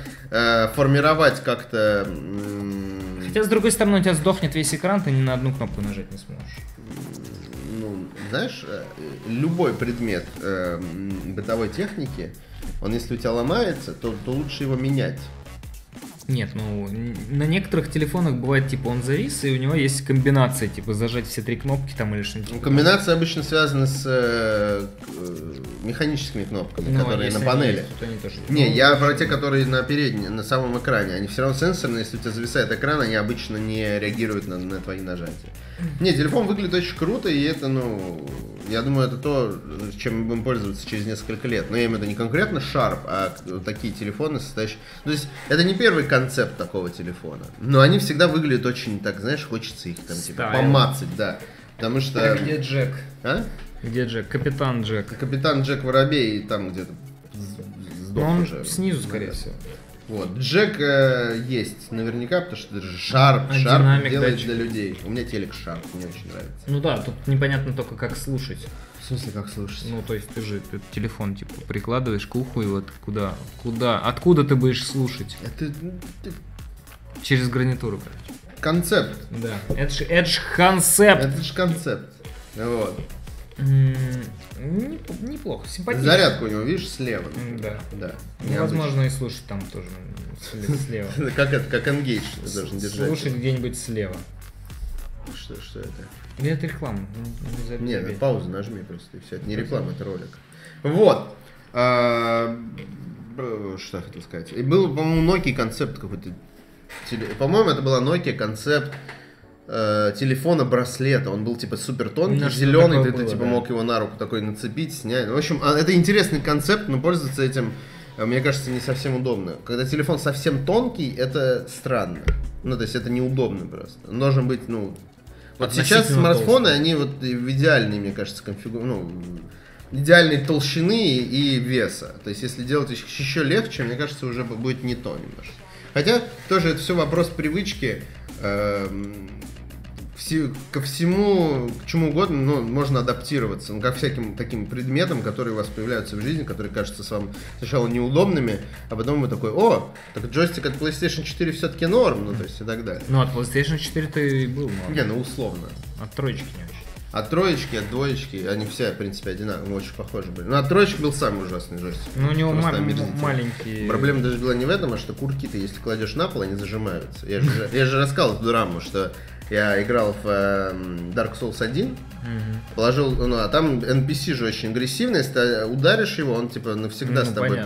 формировать как-то... Хотя с другой стороны у тебя сдохнет весь экран, ты ни на одну кнопку нажать не сможешь. Ну, знаешь, любой предмет бытовой техники, он, если у тебя ломается, то лучше его менять. Нет, ну, на некоторых телефонах бывает, типа, он завис, и у него есть комбинация, типа, зажать все три кнопки там или что-нибудь. Ну, комбинация обычно связана с механическими кнопками, ну, которые на панели. Они тоже... Не, я про те, которые на переднем, на самом экране. Они все равно сенсорные, если у тебя зависает экран, они обычно не реагируют на твои нажатия. Не, телефон выглядит очень круто, и это, ну... Я думаю, это то, чем мы будем пользоваться через несколько лет. Но я имею в виду не конкретно Sharp, а такие телефоны состоящие... То есть это не первый концепт такого телефона. Но они всегда выглядят очень так, знаешь, хочется их там типа помацать, да. Потому что... А где Джек? А? Где Джек? Капитан Джек. Капитан Джек Воробей там где-то сдох. Он уже снизу, скорее всего. Вот. Джек есть наверняка, потому что даже Sharp делает для людей. У меня телек Sharp, мне очень нравится. Ну да, тут непонятно только как слушать. В смысле как слушать? Ну то есть ты же телефон типа прикладываешь к уху и вот куда, откуда ты будешь слушать? Это... Через гарнитуру, короче. Концепт. Да. Это ж концепт. Это ж концепт. Вот. Неплохо, симпатично. Зарядку у него, видишь, слева. Да. Да. Невозможно и слушать там тоже слева. Как это, как Engage должен держать. Слушать где-нибудь слева. Что это? Это реклама. Нет, паузу нажми просто и все. Это не реклама, это ролик. Вот. Что я хотел сказать. И был, по-моему, Nokia концепт какой-то. По-моему, это была Nokia концепт телефона браслета. Он был типа супер тонкий, зеленый, ты типа мог его на руку такой нацепить, снять. В общем, это интересный концепт, но пользоваться этим, мне кажется, не совсем удобно. Когда телефон совсем тонкий, это странно. Ну, то есть это неудобно просто. Он должен быть, ну... Вот сейчас смартфоны, они вот в идеальной, мне кажется, идеальной толщины и веса. То есть если делать еще легче, мне кажется, уже будет не то немножко. Хотя тоже это все вопрос привычки. Ко всему, к чему угодно, ну, можно адаптироваться. Ну, как всяким таким предметам, которые у вас появляются в жизни, которые кажутся вам сначала неудобными, а потом вы такой: о, так джойстик от PlayStation 4 все-таки норм, ну, то есть и так далее. Ну, от PlayStation 4 ты был норм. Не, ну, условно. От троечки не очень. От троечки, от двоечки, они все, в принципе, одинаковые, очень похожи были. Но от троечки был самый ужасный жестик. Ну, у него маленькие... Проблема даже была не в этом, а что курки-то, если кладешь на пол, они зажимаются. Я же рассказывал эту драму, что я играл в Dark Souls 1, положил... Ну, а там NPC же очень агрессивный, если ты ударишь его, он, типа, навсегда с тобой...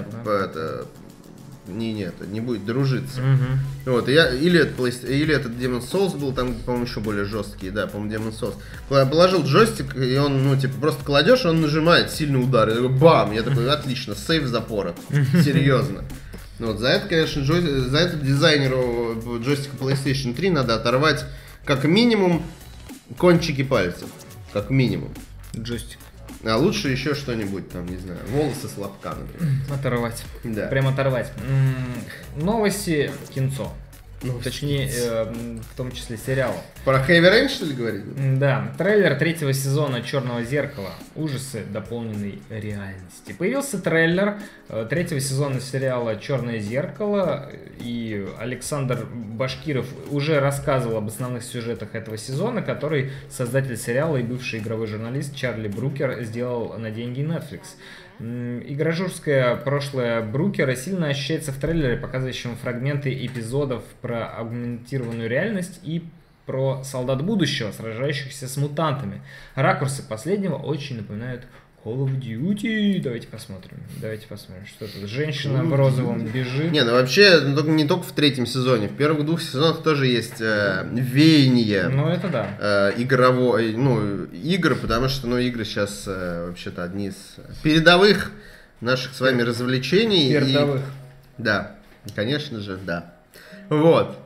не будет дружиться. Вот, или этот Demon's Souls был, там, по-моему, еще более жесткий, да, по-моему, Demon's Souls. Положил джойстик, и он, ну, типа, просто кладешь, он нажимает сильный удар, и такой, бам! Я такой, отлично, сейв запорот, серьезно. Вот, за это, конечно, за это дизайнеру джойстика PlayStation 3 надо оторвать, как минимум, кончики пальцев, как минимум. Джойстик. А лучше еще что-нибудь, там, не знаю, волосы с лобка, например. Оторвать. Да. Прям оторвать. Новости кинцо. Точнее, в том числе сериала. Про Heavy Rain, что ли, говорили? Да. Трейлер третьего сезона «Черного зеркала. Ужасы дополненной реальности». Появился трейлер третьего сезона сериала «Черное зеркало». И Александр Башкиров уже рассказывал об основных сюжетах этого сезона, который создатель сериала и бывший игровой журналист Чарли Брукер сделал на деньги Netflix. Игрожурское прошлое Брукера сильно ощущается в трейлере, показывающем фрагменты эпизодов про аугментированную реальность и про солдат будущего, сражающихся с мутантами. Ракурсы последнего очень напоминают Call of Duty. Давайте посмотрим, что тут. Женщина в розовом бежит. Не, ну вообще, не только в третьем сезоне. В первых двух сезонах тоже есть веяние. Ну, это да. Игр, потому что, игры сейчас, вообще-то, одни из передовых наших с вами развлечений. Передовых. Да, конечно же, да. Вот.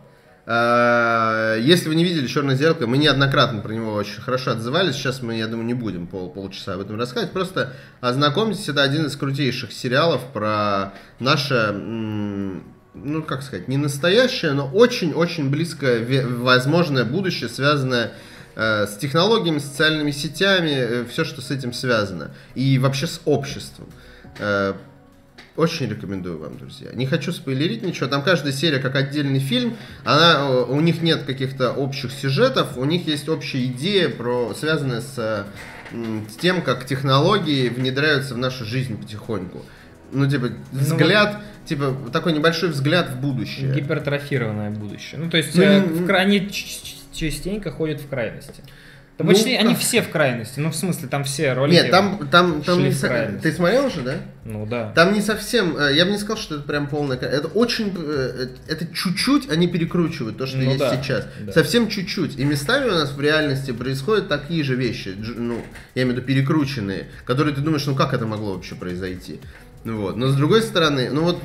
Если вы не видели «Черное зеркало», мы неоднократно про него очень хорошо отзывались. Сейчас мы, я думаю, не будем полчаса об этом рассказывать. Просто ознакомьтесь, это один из крутейших сериалов про наше, ну, как сказать, не настоящее, но очень-очень близкое возможное будущее, связанное с технологиями, социальными сетями, все, что с этим связано. И вообще с обществом. Очень рекомендую вам, друзья. Не хочу спойлерить ничего. Там каждая серия как отдельный фильм. У них нет каких-то общих сюжетов. У них есть общая идея, связанная с тем, как технологии внедряются в нашу жизнь потихоньку. Ну, типа, взгляд... Типа, такой небольшой взгляд в будущее. Гипертрофированное будущее. Ну, то есть, они частенько ходят в крайности. Да, почти они все в крайности. Ну, в смысле, там все ролики. Нет, там не совсем. Ты смотрел уже, да? Ну да. Там не совсем. Я бы не сказал, что это прям полная. Это очень. Это чуть-чуть они перекручивают то, что есть сейчас. Да. Совсем чуть-чуть. И местами у нас в реальности происходят такие же вещи. Ну, я имею в виду перекрученные, которые ты думаешь, ну как это могло вообще произойти? Вот. Но с другой стороны, ну вот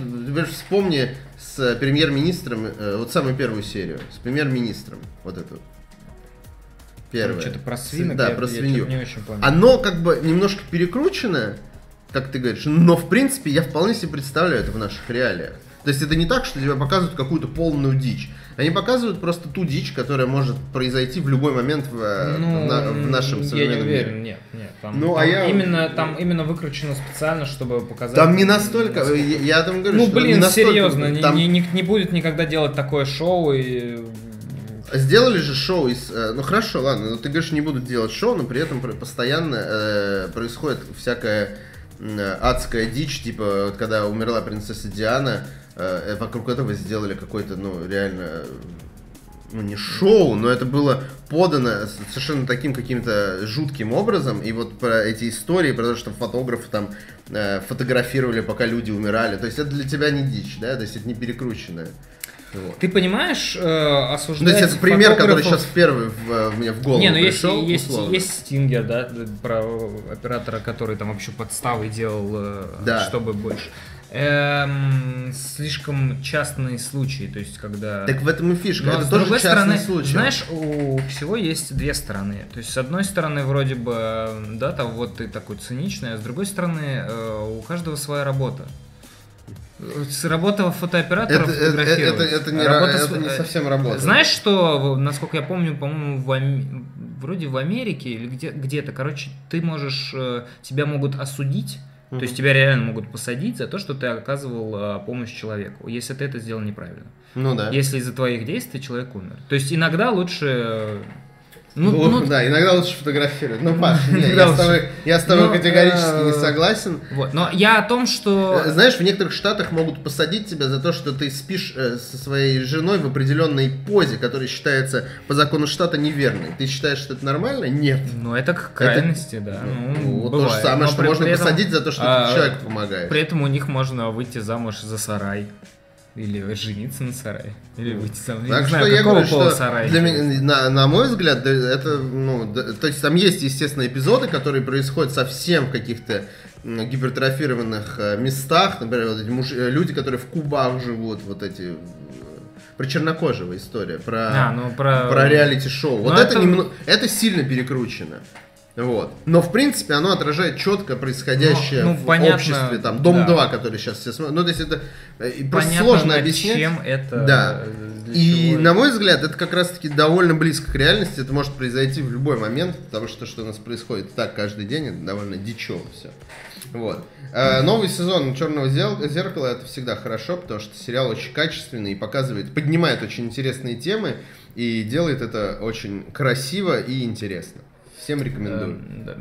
вспомни с премьер-министром, вот самую первую серию, с премьер-министром. Вот эту. Первое. Что-то про свинок, да, про свинью. Не очень помню. Оно как бы немножко перекручено, как ты говоришь, но в принципе я вполне себе представляю это в наших реалиях. То есть это не так, что тебе показывают какую-то полную дичь. Они показывают просто ту дичь, которая может произойти в любой момент в нашем современном мире. Я не уверен, нет. Там именно выкручено специально, чтобы показать... Там не настолько, я там говорю, что... Ну блин, серьезно, не будет никогда делать такое шоу и... Сделали же шоу из... Ну хорошо, ладно, но ты говоришь, не будут делать шоу, но при этом постоянно происходит всякая адская дичь, типа вот когда умерла принцесса Диана, вокруг этого сделали какой-то, реально... не шоу, но это было подано совершенно таким каким-то жутким образом, и вот про эти истории, про то, что фотографы там фотографировали, пока люди умирали, то есть это для тебя не дичь, да, то есть это не перекрученное. Вот. Ты понимаешь, осуждать фотографов... это пример, который сейчас первый мне в голову пришел. Не, ну есть Стингер, да, про оператора, который там вообще подставы делал, да, чтобы больше. Слишком частные случаи, то есть когда... Так в этом и фишка, но это тоже частный случай. Знаешь, у всего есть две стороны. То есть с одной стороны вроде бы, да, там вот ты такой циничный, а с другой стороны у каждого своя работа. Работа фотооператора фотографирует. Это не совсем работа. Знаешь, что, насколько я помню, по-моему, вроде в Америке или где-то, короче, ты можешь, тебя могут осудить. То есть тебя реально могут посадить за то, что ты оказывал помощь человеку, если ты это сделал неправильно. Ну да. Если из-за твоих действий человек умер. То есть иногда лучше... да, иногда лучше фотографировать. Ну, Паш, я с тобой категорически не согласен. Вот. Но я о том, что... Знаешь, в некоторых штатах могут посадить тебя за то, что ты спишь со своей женой в определенной позе, которая считается по закону штата неверной. Ты считаешь, что это нормально? Нет. Ну, это к крайности, да. Ну, то же самое, что можно посадить за то, что ты человеку помогаешь. При этом у них можно выйти замуж за сарай. Или жениться на сарае. Или выйти сам. Так не что знаю, я какого говорю, пола сарай. На мой взгляд, это, ну, да, то есть там есть, естественно, эпизоды, которые происходят совсем в каких-то гипертрофированных местах. Например, вот эти люди, которые в кубах живут, вот эти... Про чернокожего история, про реалити-шоу. Вот это сильно перекручено. Вот. Но, в принципе, оно отражает четко происходящее в понятно, обществе. Там, Дом 2, который сейчас все смотрят. Ну, то есть это просто сложно объяснять. Чем это, да. И, на мой взгляд, это как раз-таки довольно близко к реальности. Это может произойти в любой момент, потому что то, что у нас происходит так каждый день, это довольно дичево все. Вот. Новый сезон «Черного зеркала» — это всегда хорошо, потому что сериал очень качественный и показывает, поднимает очень интересные темы и делает это очень красиво и интересно. Всем рекомендую. Да.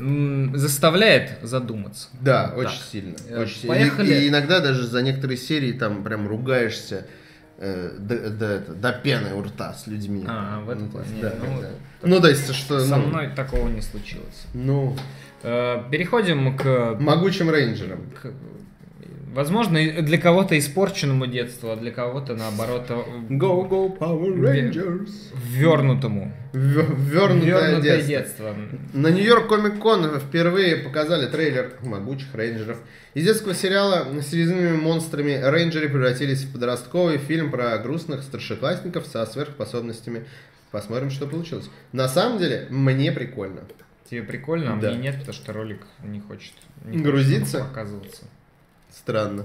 Заставляет задуматься. Да, вот очень сильно. Очень поехали. И иногда даже за некоторые серии там прям ругаешься до пены у рта с людьми. В этом плане. Да, ну, то есть, что... Со мной такого не случилось. Ну. Переходим к... Могучим рейнджерам. Возможно, для кого-то испорченному детству, а для кого-то, наоборот, Go, go, Power Rangers! Ввернутое детство. На Нью-Йорк Комик-Кон впервые показали трейлер «Могучих рейнджеров». Из детского сериала с резными монстрами рейнджеры превратились в подростковый фильм про грустных старшеклассников со сверхспособностями. Посмотрим, что получилось. На самом деле, мне прикольно. Тебе прикольно, а мне нет, потому что ролик не хочет грузиться, показываться. Странно.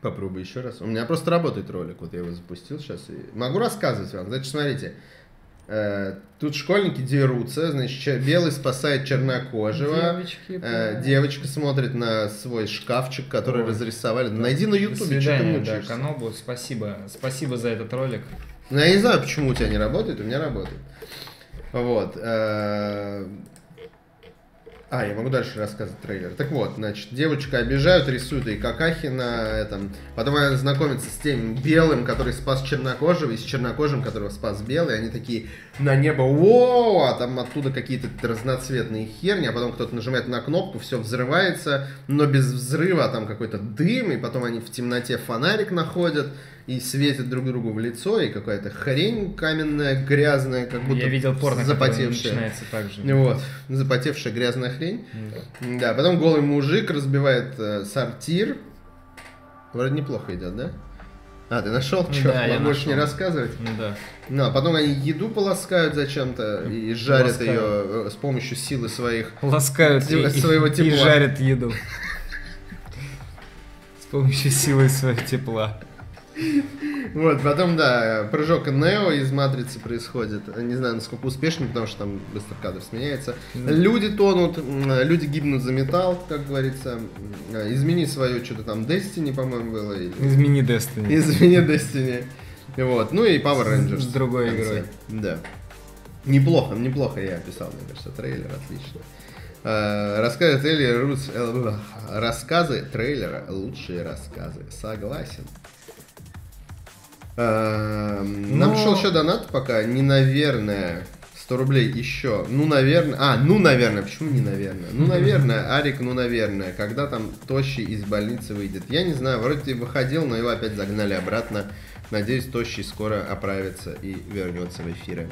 Попробуй еще раз. У меня просто работает ролик, вот я его запустил сейчас. Могу рассказывать вам. Значит, смотрите. Тут школьники дерутся, значит, белый спасает чернокожего. Девочка смотрит на свой шкафчик, который разрисовали. Да. Найди на ютубе, что ты мучаешься. Канал был. Спасибо за этот ролик. Ну, я не знаю, почему у тебя не работает, у меня работает. Вот. Я могу дальше рассказывать трейлер. Так вот, значит, девочку обижают, рисуют и какахи на этом. Потом она знакомится с тем белым, который спас чернокожего, и с чернокожим, которого спас белый. Они такие на небо, воу, а там оттуда какие-то разноцветные херни. А потом кто-то нажимает на кнопку, все взрывается, но без взрыва, а там какой-то дым. И потом они в темноте фонарик находят и светят друг другу в лицо, и какая-то хрень каменная, грязная, как будто... Я видел порно, которое начинается так же. Вот, запотевшая грязная хрень. Да, потом голый мужик разбивает сортир. Вроде неплохо идет, да? Ты нашел? Чё? Да, больше не рассказывать? Да. Ну, а потом они еду полоскают зачем-то и жарят ее с помощью силы своих... Ласкают своего тепла. И жарят еду. С помощью силы своего тепла. Вот, потом, да, прыжок Нео из «Матрицы» происходит. Не знаю, насколько успешен, потому что там быстро кадр сменяется. Люди тонут, люди гибнут за металл, как говорится. Измени свое, что-то там, Destiny, по-моему, было. Измени Destiny. Вот, ну и Power Rangers. С другой игрой. Да. Неплохо я описал, мне кажется, трейлер, отлично. Рассказы трейлера — лучшие рассказы. Согласен. Нам пришел еще донат пока, наверное, 100 рублей еще. Почему не наверное? Арик, когда там Тощий из больницы выйдет? Я не знаю, вроде выходил, но его опять загнали обратно Надеюсь, Тощий скоро оправится и вернется в эфиры.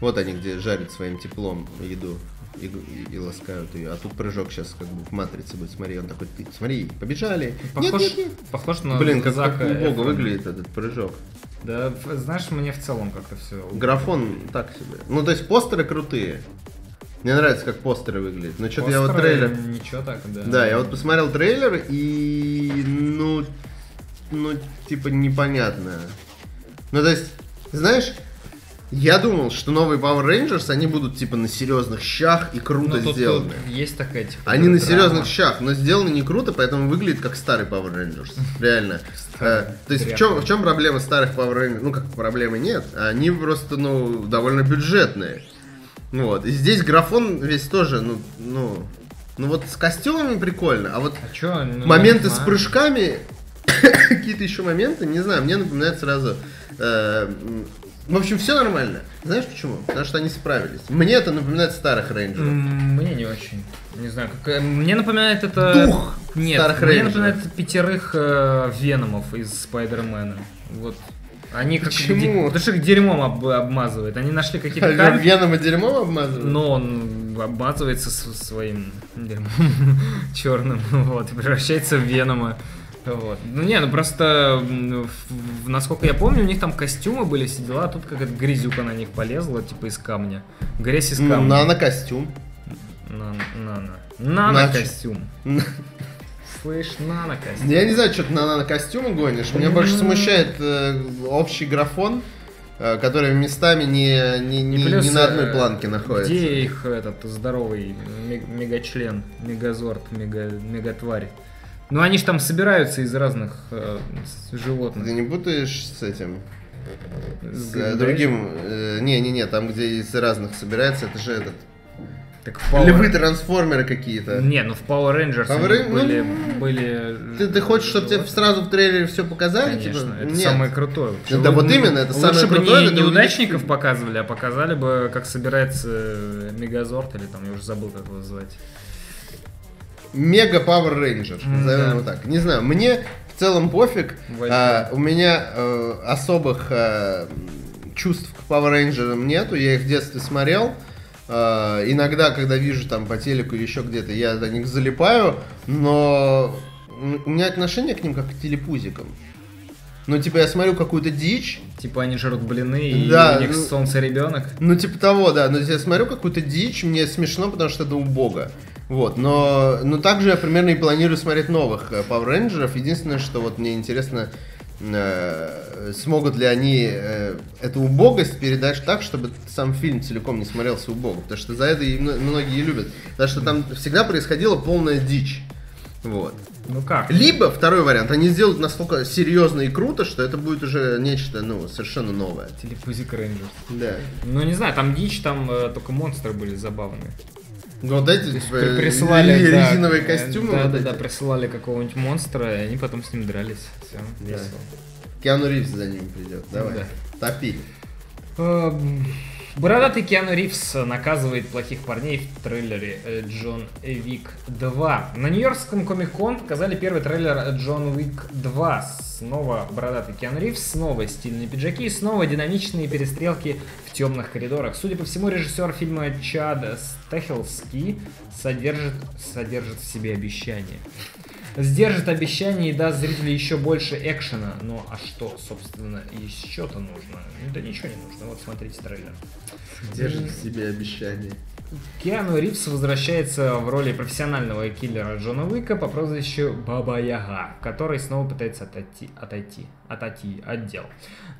Вот они, где жарят своим теплом еду и ласкают ее. А тут прыжок сейчас как бы в матрице будет. Смотри, он такой, ты смотри, побежали. Похож, похож на... Блин, как убого выглядит этот прыжок. Да, знаешь, мне в целом как-то все... Графон так себе. Ну, то есть постеры крутые. Мне нравится, как постеры выглядят. Но что-то я вот трейлер... Ничего так, да. Да, я вот посмотрел трейлер и... Ну, типа, непонятно. Ну, то есть, знаешь... Я думал, что новые Power Rangers, они будут типа на серьезных щах и круто сделаны. Есть такая типа. Они на серьезных щах, но сделаны не круто, поэтому выглядит как старый Power Rangers. Реально. То есть в чем проблема старых Power Rangers? Ну, как проблемы нет. Они просто, ну, довольно бюджетные. Вот. И здесь графон весь тоже, ну вот с костюмами прикольно, а вот моменты с прыжками, какие-то еще моменты, не знаю, мне напоминает сразу. В общем, все нормально. Знаешь почему? Потому что они справились. Мне это напоминает старых рейнджеров. Мне не очень. Не знаю, как... Мне напоминает это... Дух Нет, старых мне рейнджеров. Напоминает это пятерых Веномов из Спайдермена. Вот. Они Почему? Как... Потому что их дерьмом обмазывает. Они нашли какие-то... Венома дерьмом обмазывает? Но он обмазывается своим дерьмом черным. Вот. И превращается в Венома. Вот. Ну не, ну просто, насколько я помню, у них там костюмы были, все дела, а тут какая-то грязюка на них полезла, типа из камня. Грязь из камня. Нано-костюм. Нано-костюм. Слышь, нано-костюм. Я не знаю, что ты на нано-костюмы гонишь. Меня больше смущает общий графон, которые местами не на одной планке находятся. Где их этот здоровый мегачлен, мегазорд, мегатварь? Ну они же там собираются из разных животных. Ты не путаешь с этим? С другим... Не-не-не, там где из разных собирается, это же этот... Так в Power... Львы-трансформеры какие-то. Не, ну в Power Rangers были... Ты хочешь, чтобы тебе сразу в трейлере все показали? Конечно, типа? Это Нет. самое крутое. Да вот именно, это самое крутое. Лучше бы неудачников показывали, а показали бы, как собирается Мегазорд, или там, я уже забыл, как его звать. Мега Power Ranger, назовем его так. Не знаю, мне в целом пофиг. У меня особых чувств к Power Ranger'ам нету. Я их в детстве смотрел. Иногда, когда вижу там по телеку или еще где-то, я до них залипаю. Но у меня отношение к ним как к телепузикам. Ну, типа, я смотрю какую-то дичь. Типа, они жрут блины, да, и у них солнце ребенок. Ну, типа того, да. Но я смотрю какую-то дичь, мне смешно, потому что это убого. Вот, но также я примерно и планирую смотреть новых Power Rangers. Единственное, что вот мне интересно, смогут ли они эту убогость передать так, чтобы сам фильм целиком не смотрелся убого. Потому что за это и многие любят. Потому что там всегда происходила полная дичь. Вот. Ну как? Либо, второй вариант, они сделают настолько серьезно и круто, что это будет уже нечто, ну, совершенно новое. Телепузик Рейнджерс. Да. Ну, не знаю, там дичь, там только монстры были забавные. Ну, вот эти присылали резиновые костюмы. Да, вот да, присылали какого-нибудь монстра, и они потом с ним дрались. Все, да. Весело. Киану Ривз за ним придет. Давай. Да. Топи. Бородатый Киану Ривз наказывает плохих парней в трейлере Джон Уик 2. На Нью-Йоркском Комик-Кон показали первый трейлер Джон Уик 2. Снова бородатый Киану Ривз, снова стильные пиджаки и снова динамичные перестрелки в темных коридорах. Судя по всему, режиссер фильма Чад Стахелски содержит в себе обещание. Сдержит обещание и даст зрителю еще больше экшена. Ну а что, собственно, еще-то нужно? Ну да ничего не нужно, вот смотрите трейлер. Сдержит в себе обещание. Киану Ривз возвращается в роли профессионального киллера Джона Уика по прозвищу Баба Яга, который снова пытается отойти от дел.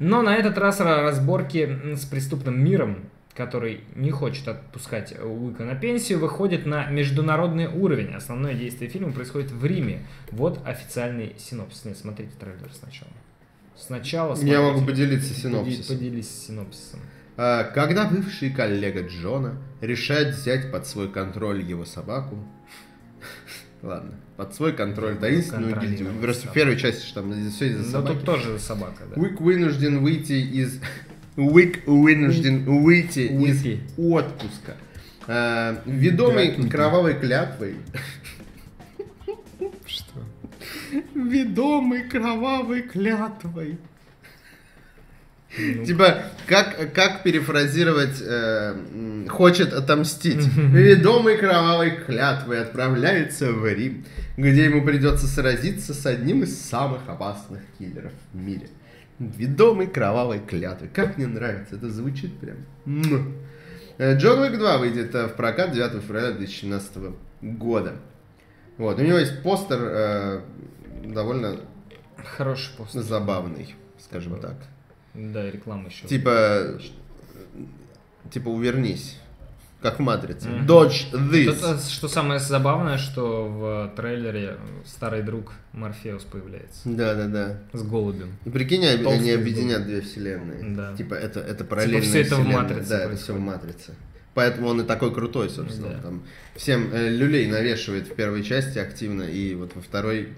Но на этот раз разборки с преступным миром, который не хочет отпускать Уика на пенсию, выходит на международный уровень. Основное действие фильма происходит в Риме. Вот официальный синопсис. Нет, смотрите трейлер сначала. Я могу поделиться синопсисом. Поделись синопсисом. Когда бывший коллега Джона решает взять под свой контроль его собаку... Ладно, под свой контроль таинственную гильдию. Просто в первой части, что там все из-за собаки. Да тут тоже собака, да. Уик вынужден выйти из отпуска. Ведомый кровавой клятвой. Что? Ведомый кровавой клятвой. Типа, как перефразировать «хочет отомстить»? Ведомый кровавой клятвой отправляется в Рим, где ему придется сразиться с одним из самых опасных киллеров в мире. Ведомый кровавой клятвой. Как мне нравится, это звучит прям. Джон Уик 2 выйдет в прокат 9 февраля 2017 года. Вот, у него есть постер довольно... Хороший постер. Забавный, скажем так. Да, и реклама еще. Типа увернись. Как в «Матрице». Mm-hmm. Dodge this. То, что самое забавное, что в трейлере старый друг Морфеус появляется. Да-да-да. С голубем. И прикинь, они объединят две вселенные. Да. Типа это параллельная типа, все это вселенная. В «Матрице». Да, происходит. Это все в «Матрице». Поэтому он и такой крутой, собственно. Да. Там всем люлей навешивает в первой части активно, и вот во второй,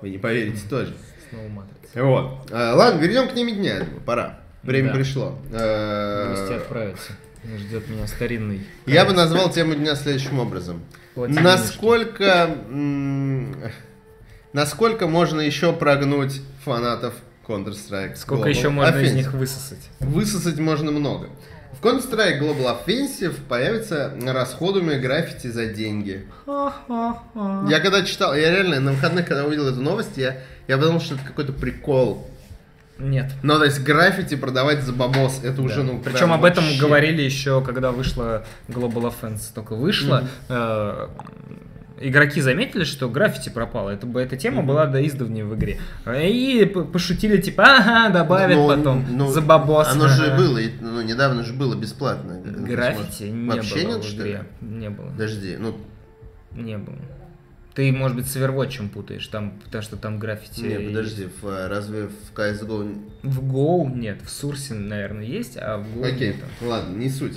вы не поверите, тоже. Снова «Матрица». Вот. Ладно, перейдем к теме дня, я думаю, пора. Время пришло. Новости отправятся. Ждет меня старинный. Я бы назвал тему дня следующим образом. Насколько можно еще прогнуть фанатов Counter-Strike? Сколько еще можно из них высосать? Высосать можно много. В Counter-Strike Global Offensive появится расходуемые граффити за деньги. Я когда читал, я реально на выходных, когда увидел эту новость, я подумал, что это какой-то прикол. Нет. Ну, то есть граффити продавать за бабос, это да. Уже, ну, причем об этом вообще... говорили еще, когда вышла Global Offense, только вышла. Игроки заметили, что граффити пропало. Эта тема была до издавна в игре. И пошутили, типа, ага, добавят потом за бабос. Оно же было, недавно же было бесплатно. Граффити не было в игре. Не было. Подожди, не было. Ты, может быть, с Overwatch'ем путаешь, там, потому что там граффити... Нет, подожди, разве в CSGO... В Go нет, в Source, наверное, есть, а в Go окей, нет. Ладно, не суть.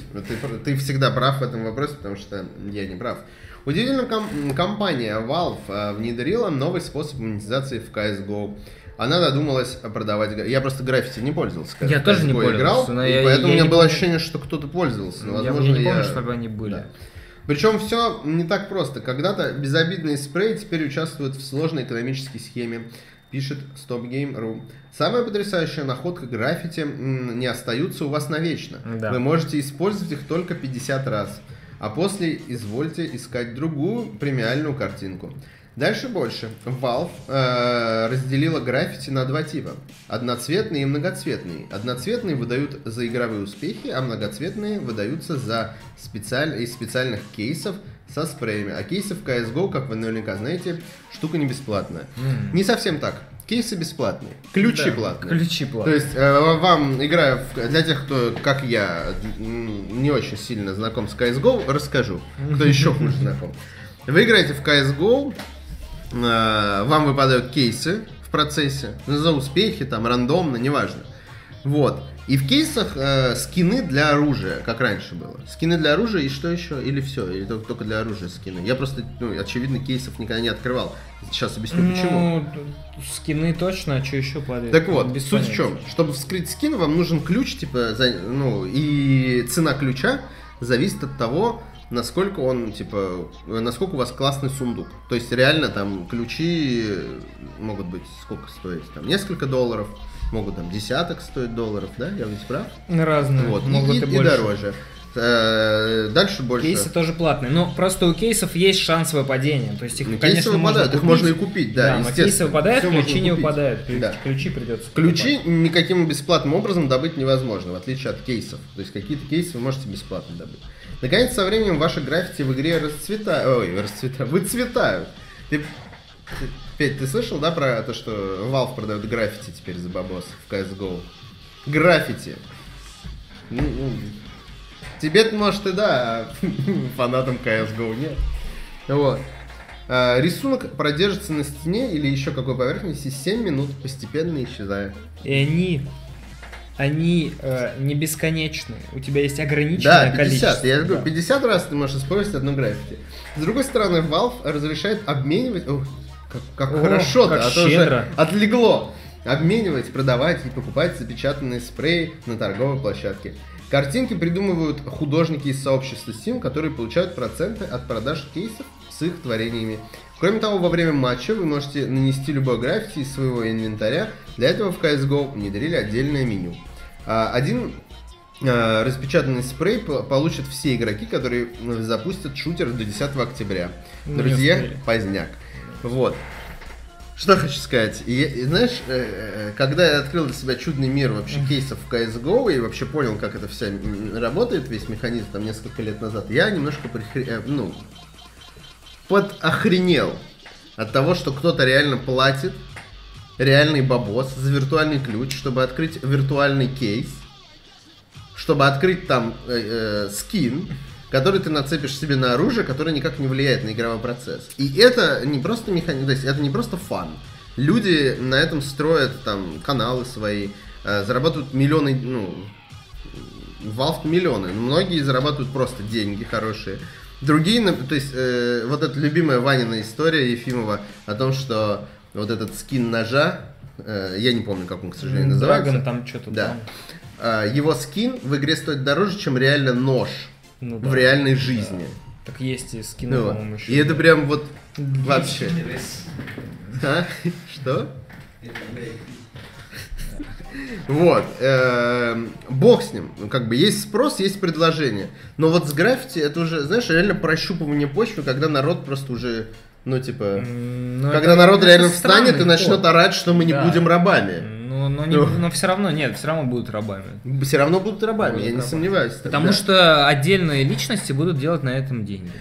Ты всегда прав в этом вопросе, потому что я не прав. Удивительно, компания Valve внедрила новый способ монетизации в CSGO. Она додумалась продавать... Я просто граффити не пользовался. Я тоже не пользовался. Поэтому у меня было ощущение, что кто-то пользовался. Возможно, я не помню, чтобы они были. Да. Причем все не так просто. Когда-то безобидные спреи теперь участвуют в сложной экономической схеме, пишет StopGame.ru. Самая потрясающая находка — граффити не остаются у вас навечно. Да. Вы можете использовать их только 50 раз. А после извольте искать другую премиальную картинку. Дальше больше. Valve разделила граффити на два типа. Одноцветные и многоцветные. Одноцветные выдают за игровые успехи, а многоцветные выдаются за из специальных кейсов со спреями. А кейсы в CSGO, как вы наверняка знаете, штука не бесплатная. Не совсем так. Кейсы бесплатные. Ключи платные. Ключи платные. То есть вам игра, для тех, кто, как я, не очень сильно знаком с CSGO, расскажу, кто еще хуже знаком. Вы играете в CSGO, вам выпадают кейсы в процессе, за успехи, там, рандомно, неважно. Вот. И в кейсах скины для оружия, как раньше было. Скины для оружия и что еще? Или все? Или только для оружия скины? Я просто, очевидно, кейсов никогда не открывал. Сейчас объясню, почему. Ну, скины точно, а что еще падает? Так вот, суть в чем. Чтобы вскрыть скин, вам нужен ключ, типа, и цена ключа зависит от того, насколько он, типа, насколько у вас классный сундук. То есть реально там ключи могут быть сколько стоить? Там несколько долларов, могут там десяток стоить долларов, да? Я ведь прав? Разные. Вот. Могут и больше. Дороже. Дальше больше. Кейсы тоже платные, но просто у кейсов есть шанс выпадения. То есть их, конечно, можно купить. Их можно и купить, да, но кейсы выпадают, ключи не выпадают. Да. Ключи придется покупать. Никаким бесплатным образом добыть невозможно, в отличие от кейсов. То есть какие-то кейсы вы можете бесплатно добыть. Наконец, со временем ваши граффити в игре выцветают. Петь, ты слышал, да, про то, что Valve продает граффити теперь за бабос в CSGO? Граффити. Тебе-то, может, и да, а фанатам CSGO нет. Вот. Рисунок продержится на стене или еще какой поверхности 7 минут, постепенно исчезая. И они не бесконечны. У тебя есть ограниченное количество. Я говорю, 50 раз ты можешь использовать одну граффити. С другой стороны, Valve разрешает обменивать... Ох, как хорошо-то, как щедро. А то уже отлегло. Обменивать, продавать и покупать запечатанные спреи на торговой площадке. Картинки придумывают художники из сообщества Steam, которые получают проценты от продаж кейсов с их творениями. Кроме того, во время матча вы можете нанести любой граффити из своего инвентаря. Для этого в CSGO внедрили отдельное меню. Один распечатанный спрей получат все игроки, которые запустят шутер до 10 октября. Друзья, поздняк. Вот. Что хочу сказать. И, знаешь, когда я открыл для себя чудный мир вообще кейсов в CSGO и вообще понял, как это все работает, весь механизм там несколько лет назад, я немножко подохренел от того, что кто-то реально платит реальный бабос за виртуальный ключ, чтобы открыть виртуальный кейс, чтобы открыть там скин, который ты нацепишь себе на оружие, которое никак не влияет на игровой процесс. И это не просто механизм, то есть это не просто фан. Люди на этом строят там каналы свои, зарабатывают миллионы, Valve миллионы. Многие зарабатывают просто деньги хорошие. Другие, то есть вот эта любимая Ванина история Ефимова о том, что вот этот скин ножа, я не помню, как он, к сожалению, называется. Dragon, там что-то. Да. Его скин в игре стоит дороже, чем реально нож. Ну, да, в реальной жизни. Да. Так есть и скины, по-моему, еще. И это прям вот вообще. А? Что? Вот. Бог с ним. Как бы есть спрос, есть предложение. Но вот с граффити это уже, знаешь, реально прощупывание почвы, когда народ просто уже, когда народ реально встанет и начнет орать, что мы не будем рабами. Но все равно, нет, все равно будут рабами. Все равно будут рабами, я не сомневаюсь. Потому что отдельные личности будут делать на этом деньги.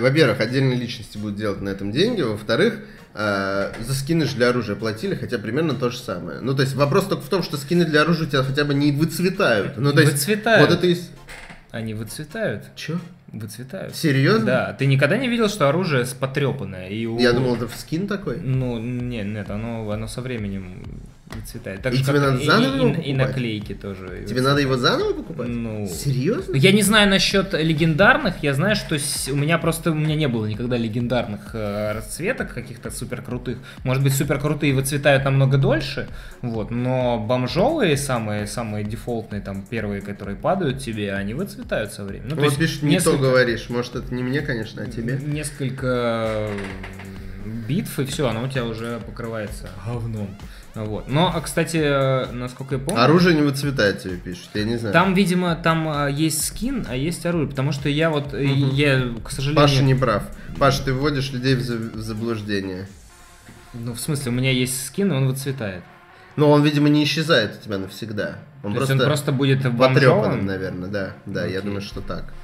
Во-первых, отдельные личности будут делать на этом деньги. Во-вторых, за скины же для оружия платили, хотя примерно то же самое. Ну, то есть вопрос только в том, что скины для оружия у тебя хотя бы не выцветают. Ну, то есть, выцветают. Вот это и... Они выцветают. Че? Выцветают. Серьезно? Да. Ты никогда не видел, что оружие потрепанное? Я думал, это скин такой. Ну, нет, оно со временем... Цветает. Так и тебе надо заново его покупать? И наклейки тоже. Тебе надо его заново покупать? Ну... Серьезно? Я не знаю насчет легендарных, я знаю, что у меня не было никогда легендарных расцветок каких-то суперкрутых. Может быть, суперкрутые выцветают намного дольше, вот, но бомжовые, самые дефолтные, там, первые, которые падают тебе, они выцветают со временем. Ну, вот то есть, не то говоришь, может, это не мне, конечно, а тебе. Несколько битв, и все, оно у тебя уже покрывается говном. Вот. Но, кстати, насколько я помню... Оружие не выцветает, тебе пишут, я не знаю. Там, видимо, есть скин, а есть оружие, потому что я вот, я, к сожалению... Паша не прав. Паша, ты вводишь людей в заблуждение. Ну, в смысле, у меня есть скин, и он выцветает. Но он, видимо, не исчезает у тебя навсегда. Он просто будет потрепанным, наверное, да. Да, окей. Я думаю, что так.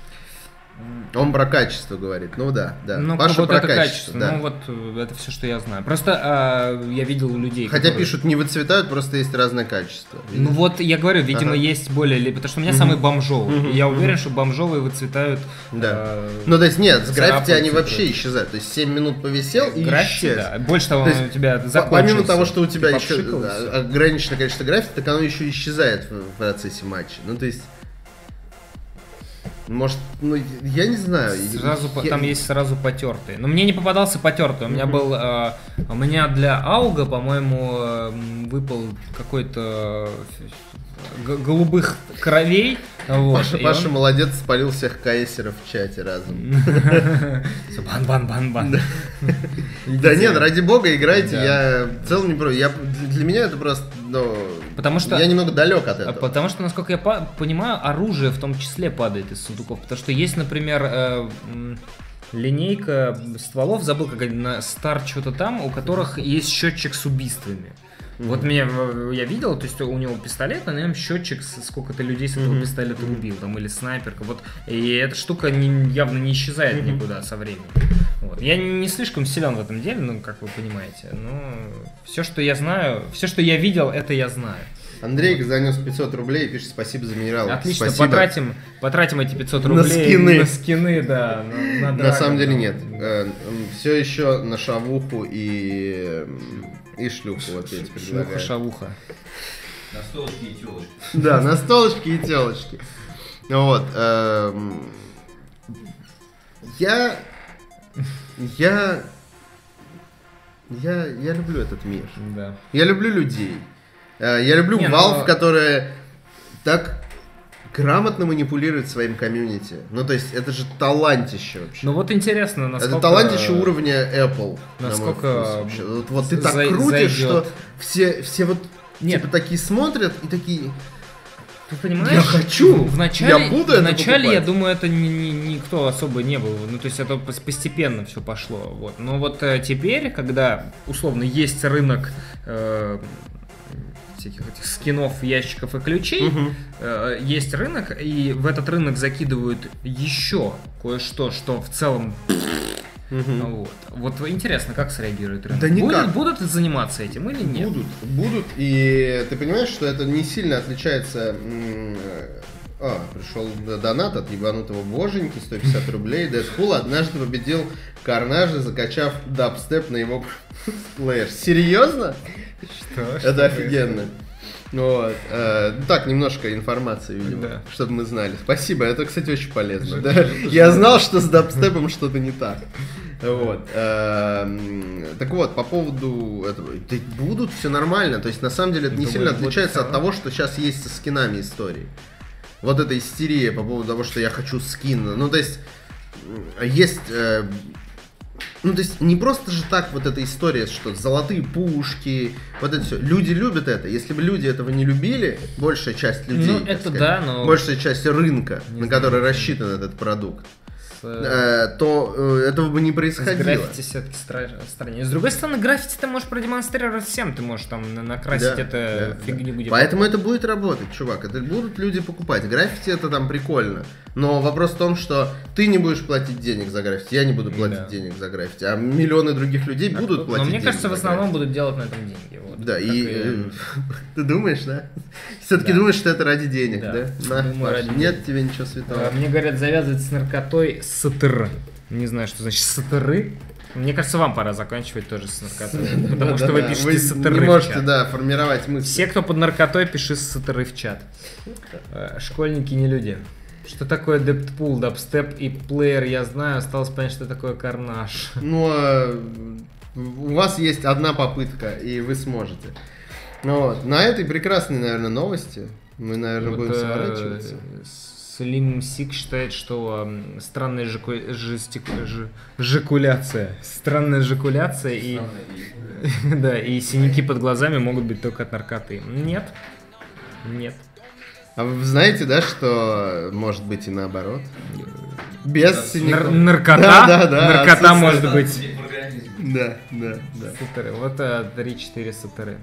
Он про качество говорит, ну да, да. Ну, Паша про качество, да. Ну вот это все, что я знаю. Просто я видел у людей, хотя которые... пишут, не выцветают, просто есть разное качество. Ну вот я говорю, видимо, есть более... Потому что у меня самые бомжовые. Я уверен, что бомжовые выцветают. Да. Ну то есть нет, с граффити они вообще исчезают. То есть 7 минут повисел и исчез. Да. Больше того, у тебя закончился. Помимо того, что у тебя еще ограниченное количество граффити, так оно еще исчезает в процессе матча. Ну то есть... Может, я не знаю. Там есть сразу потертые. Но мне не попадался потертый. У меня был... у меня для ауга, по-моему, выпал какой-то... голубых кровей. Вот. Паша молодец, спалил всех каэсеров в чате разом. Бан-бан-бан-бан. Да нет, ради бога, играйте. Я в целом не против. Для меня это просто... Потому что я немного далек от этого. Потому что, насколько я понимаю, оружие в том числе падает из сундуков. Потому что есть, например... линейка стволов, забыл, как они, на Star что-то там, у которых есть счетчик с убийствами. Вот я видел, то есть у него пистолет, а на нем счетчик, сколько-то людей с этого пистолета убил, там, или снайперка. Вот. И эта штука явно не исчезает никуда со временем. Вот. Я не слишком силен в этом деле, как вы понимаете. Но все, что я знаю, все, что я видел, это я знаю. Андрей занес 500 рублей и пишет: спасибо за минералы. Отлично, потратим эти 500 рублей на скины, да. На самом деле нет. Все еще на шавуху и шлюху. Вот я тебе предлагаю. Шлюха-шавуха. На столочки и телочки. Да, на столочки и телочки. Вот. Я люблю этот мир. Да. Я люблю людей. Я люблю Valve, которая так грамотно манипулирует своим комьюнити. Ну, то есть, это же талантище вообще. Ну, вот интересно, насколько... Это талантище уровня Apple. Насколько... Вот ты так крутишь, что все вот, такие смотрят и такие... Понимаешь? Я хочу! Вначале, я думаю, это никто особо не был. Ну, то есть это постепенно все пошло. Вот. Но вот теперь, когда условно есть рынок всяких этих скинов, ящиков и ключей, есть рынок, и в этот рынок закидывают еще кое-что, что в целом... Вот интересно, как среагирует рынок? Да никак. Будут заниматься этим или нет? Будут. И ты понимаешь, что это не сильно отличается... пришел донат от ебанутого боженьки, 150 рублей. Дэдпул однажды победил Карнажа, закачав дабстеп на его плеер. Серьезно? Что? Это офигенно. Вот. Так, немножко информации, видимо, чтобы мы знали. Спасибо, это, кстати, очень полезно. Я знал, что с дабстепом что-то не так. Вот. Так вот, по поводу этого. Будут все нормально. То есть, на самом деле, это не сильно отличается от того, что сейчас есть со скинами истории. Вот эта истерия по поводу того, что я хочу скин. Ну, то есть, не просто же так вот эта история, что золотые пушки, вот это все. Люди любят это. Если бы люди этого не любили, большая часть людей, ну, это сказать, да, но... большая часть рынка, на который рассчитан этот продукт, то этого бы не происходило. Граффити все-таки страннее. С другой стороны, граффити ты можешь продемонстрировать всем, ты можешь там накрасить фигню. Будет поэтому это будет работать, чувак. Это будут люди покупать. Граффити это там прикольно. Но вопрос в том, что ты не будешь платить денег за граффити, я не буду платить денег за граффити, а миллионы других людей будут платить. Но мне кажется, в основном будут делать на этом деньги. Вот, да, и... Ты думаешь, да? Все-таки думаешь, что это ради денег, да? Нет тебе ничего святого. Мне говорят, завязывать с наркотой сатыры. Не знаю, что значит сатыры. Мне кажется, вам пора заканчивать тоже с наркотой. Потому что вы пишете сатыры. Вы можете, формировать мысли. Все, кто под наркотой, пиши сатыры в чат. Школьники не люди. Что такое Дэдпул, дабстеп и плеер, я знаю. Осталось понять, что такое карнаж. У вас есть одна попытка, и вы сможете. На этой прекрасной, наверное, новости мы, наверное, будем сворачиваться. Слим Сик считает, что странная жестикуляция. Странная жестикуляция и синяки под глазами могут быть только от наркоты. Нет. А вы знаете, да, что может быть и наоборот? Без синяков. Наркота? Да. Наркота может быть. Да. Сатыры. Вот 3-4 сатыры.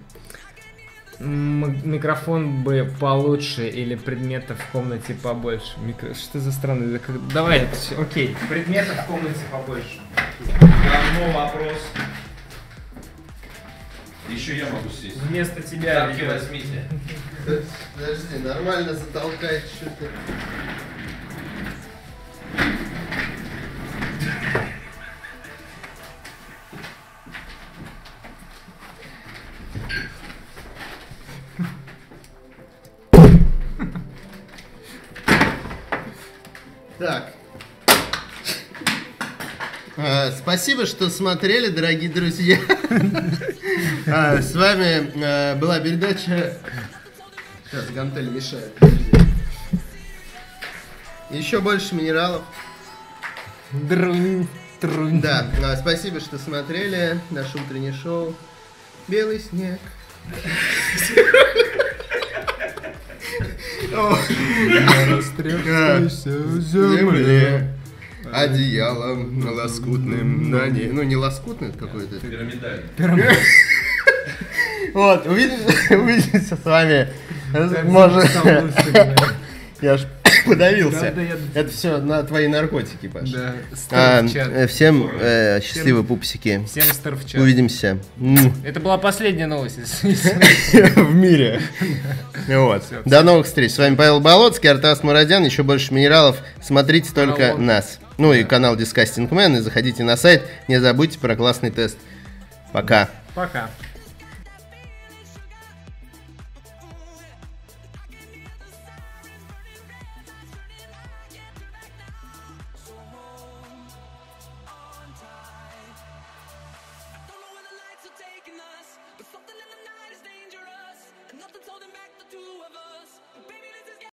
Микрофон бы получше или предметов в комнате побольше? Что за странное? Давай, окей. Предметов в комнате побольше. Давно вопрос. Еще я могу сесть. Вместо тебя. Тапки возьмите. Подожди, нормально затолкай что-то. Так. Спасибо, что смотрели, дорогие друзья. С вами была передача... Сейчас гантель мешает. Еще больше минералов. Друнь. Да, спасибо, что смотрели наше утреннее шоу «Белый снег». Земле одеялом лоскутным на ней. Ну, не лоскутный, какой-то. Пирамидальный. Вот, увидимся с вами. Я ж подавился. Это все на твои наркотики, Паша. Всем счастливо, пупсики. Всем старвчат. Увидимся. Это была последняя новость в мире. До новых встреч. С вами Павел Болоцкий, Артас Мурадян. Еще больше минералов. Смотрите только нас. Ну и канал Disgusting Men. И заходите на сайт. Не забудьте про классный тест. Пока.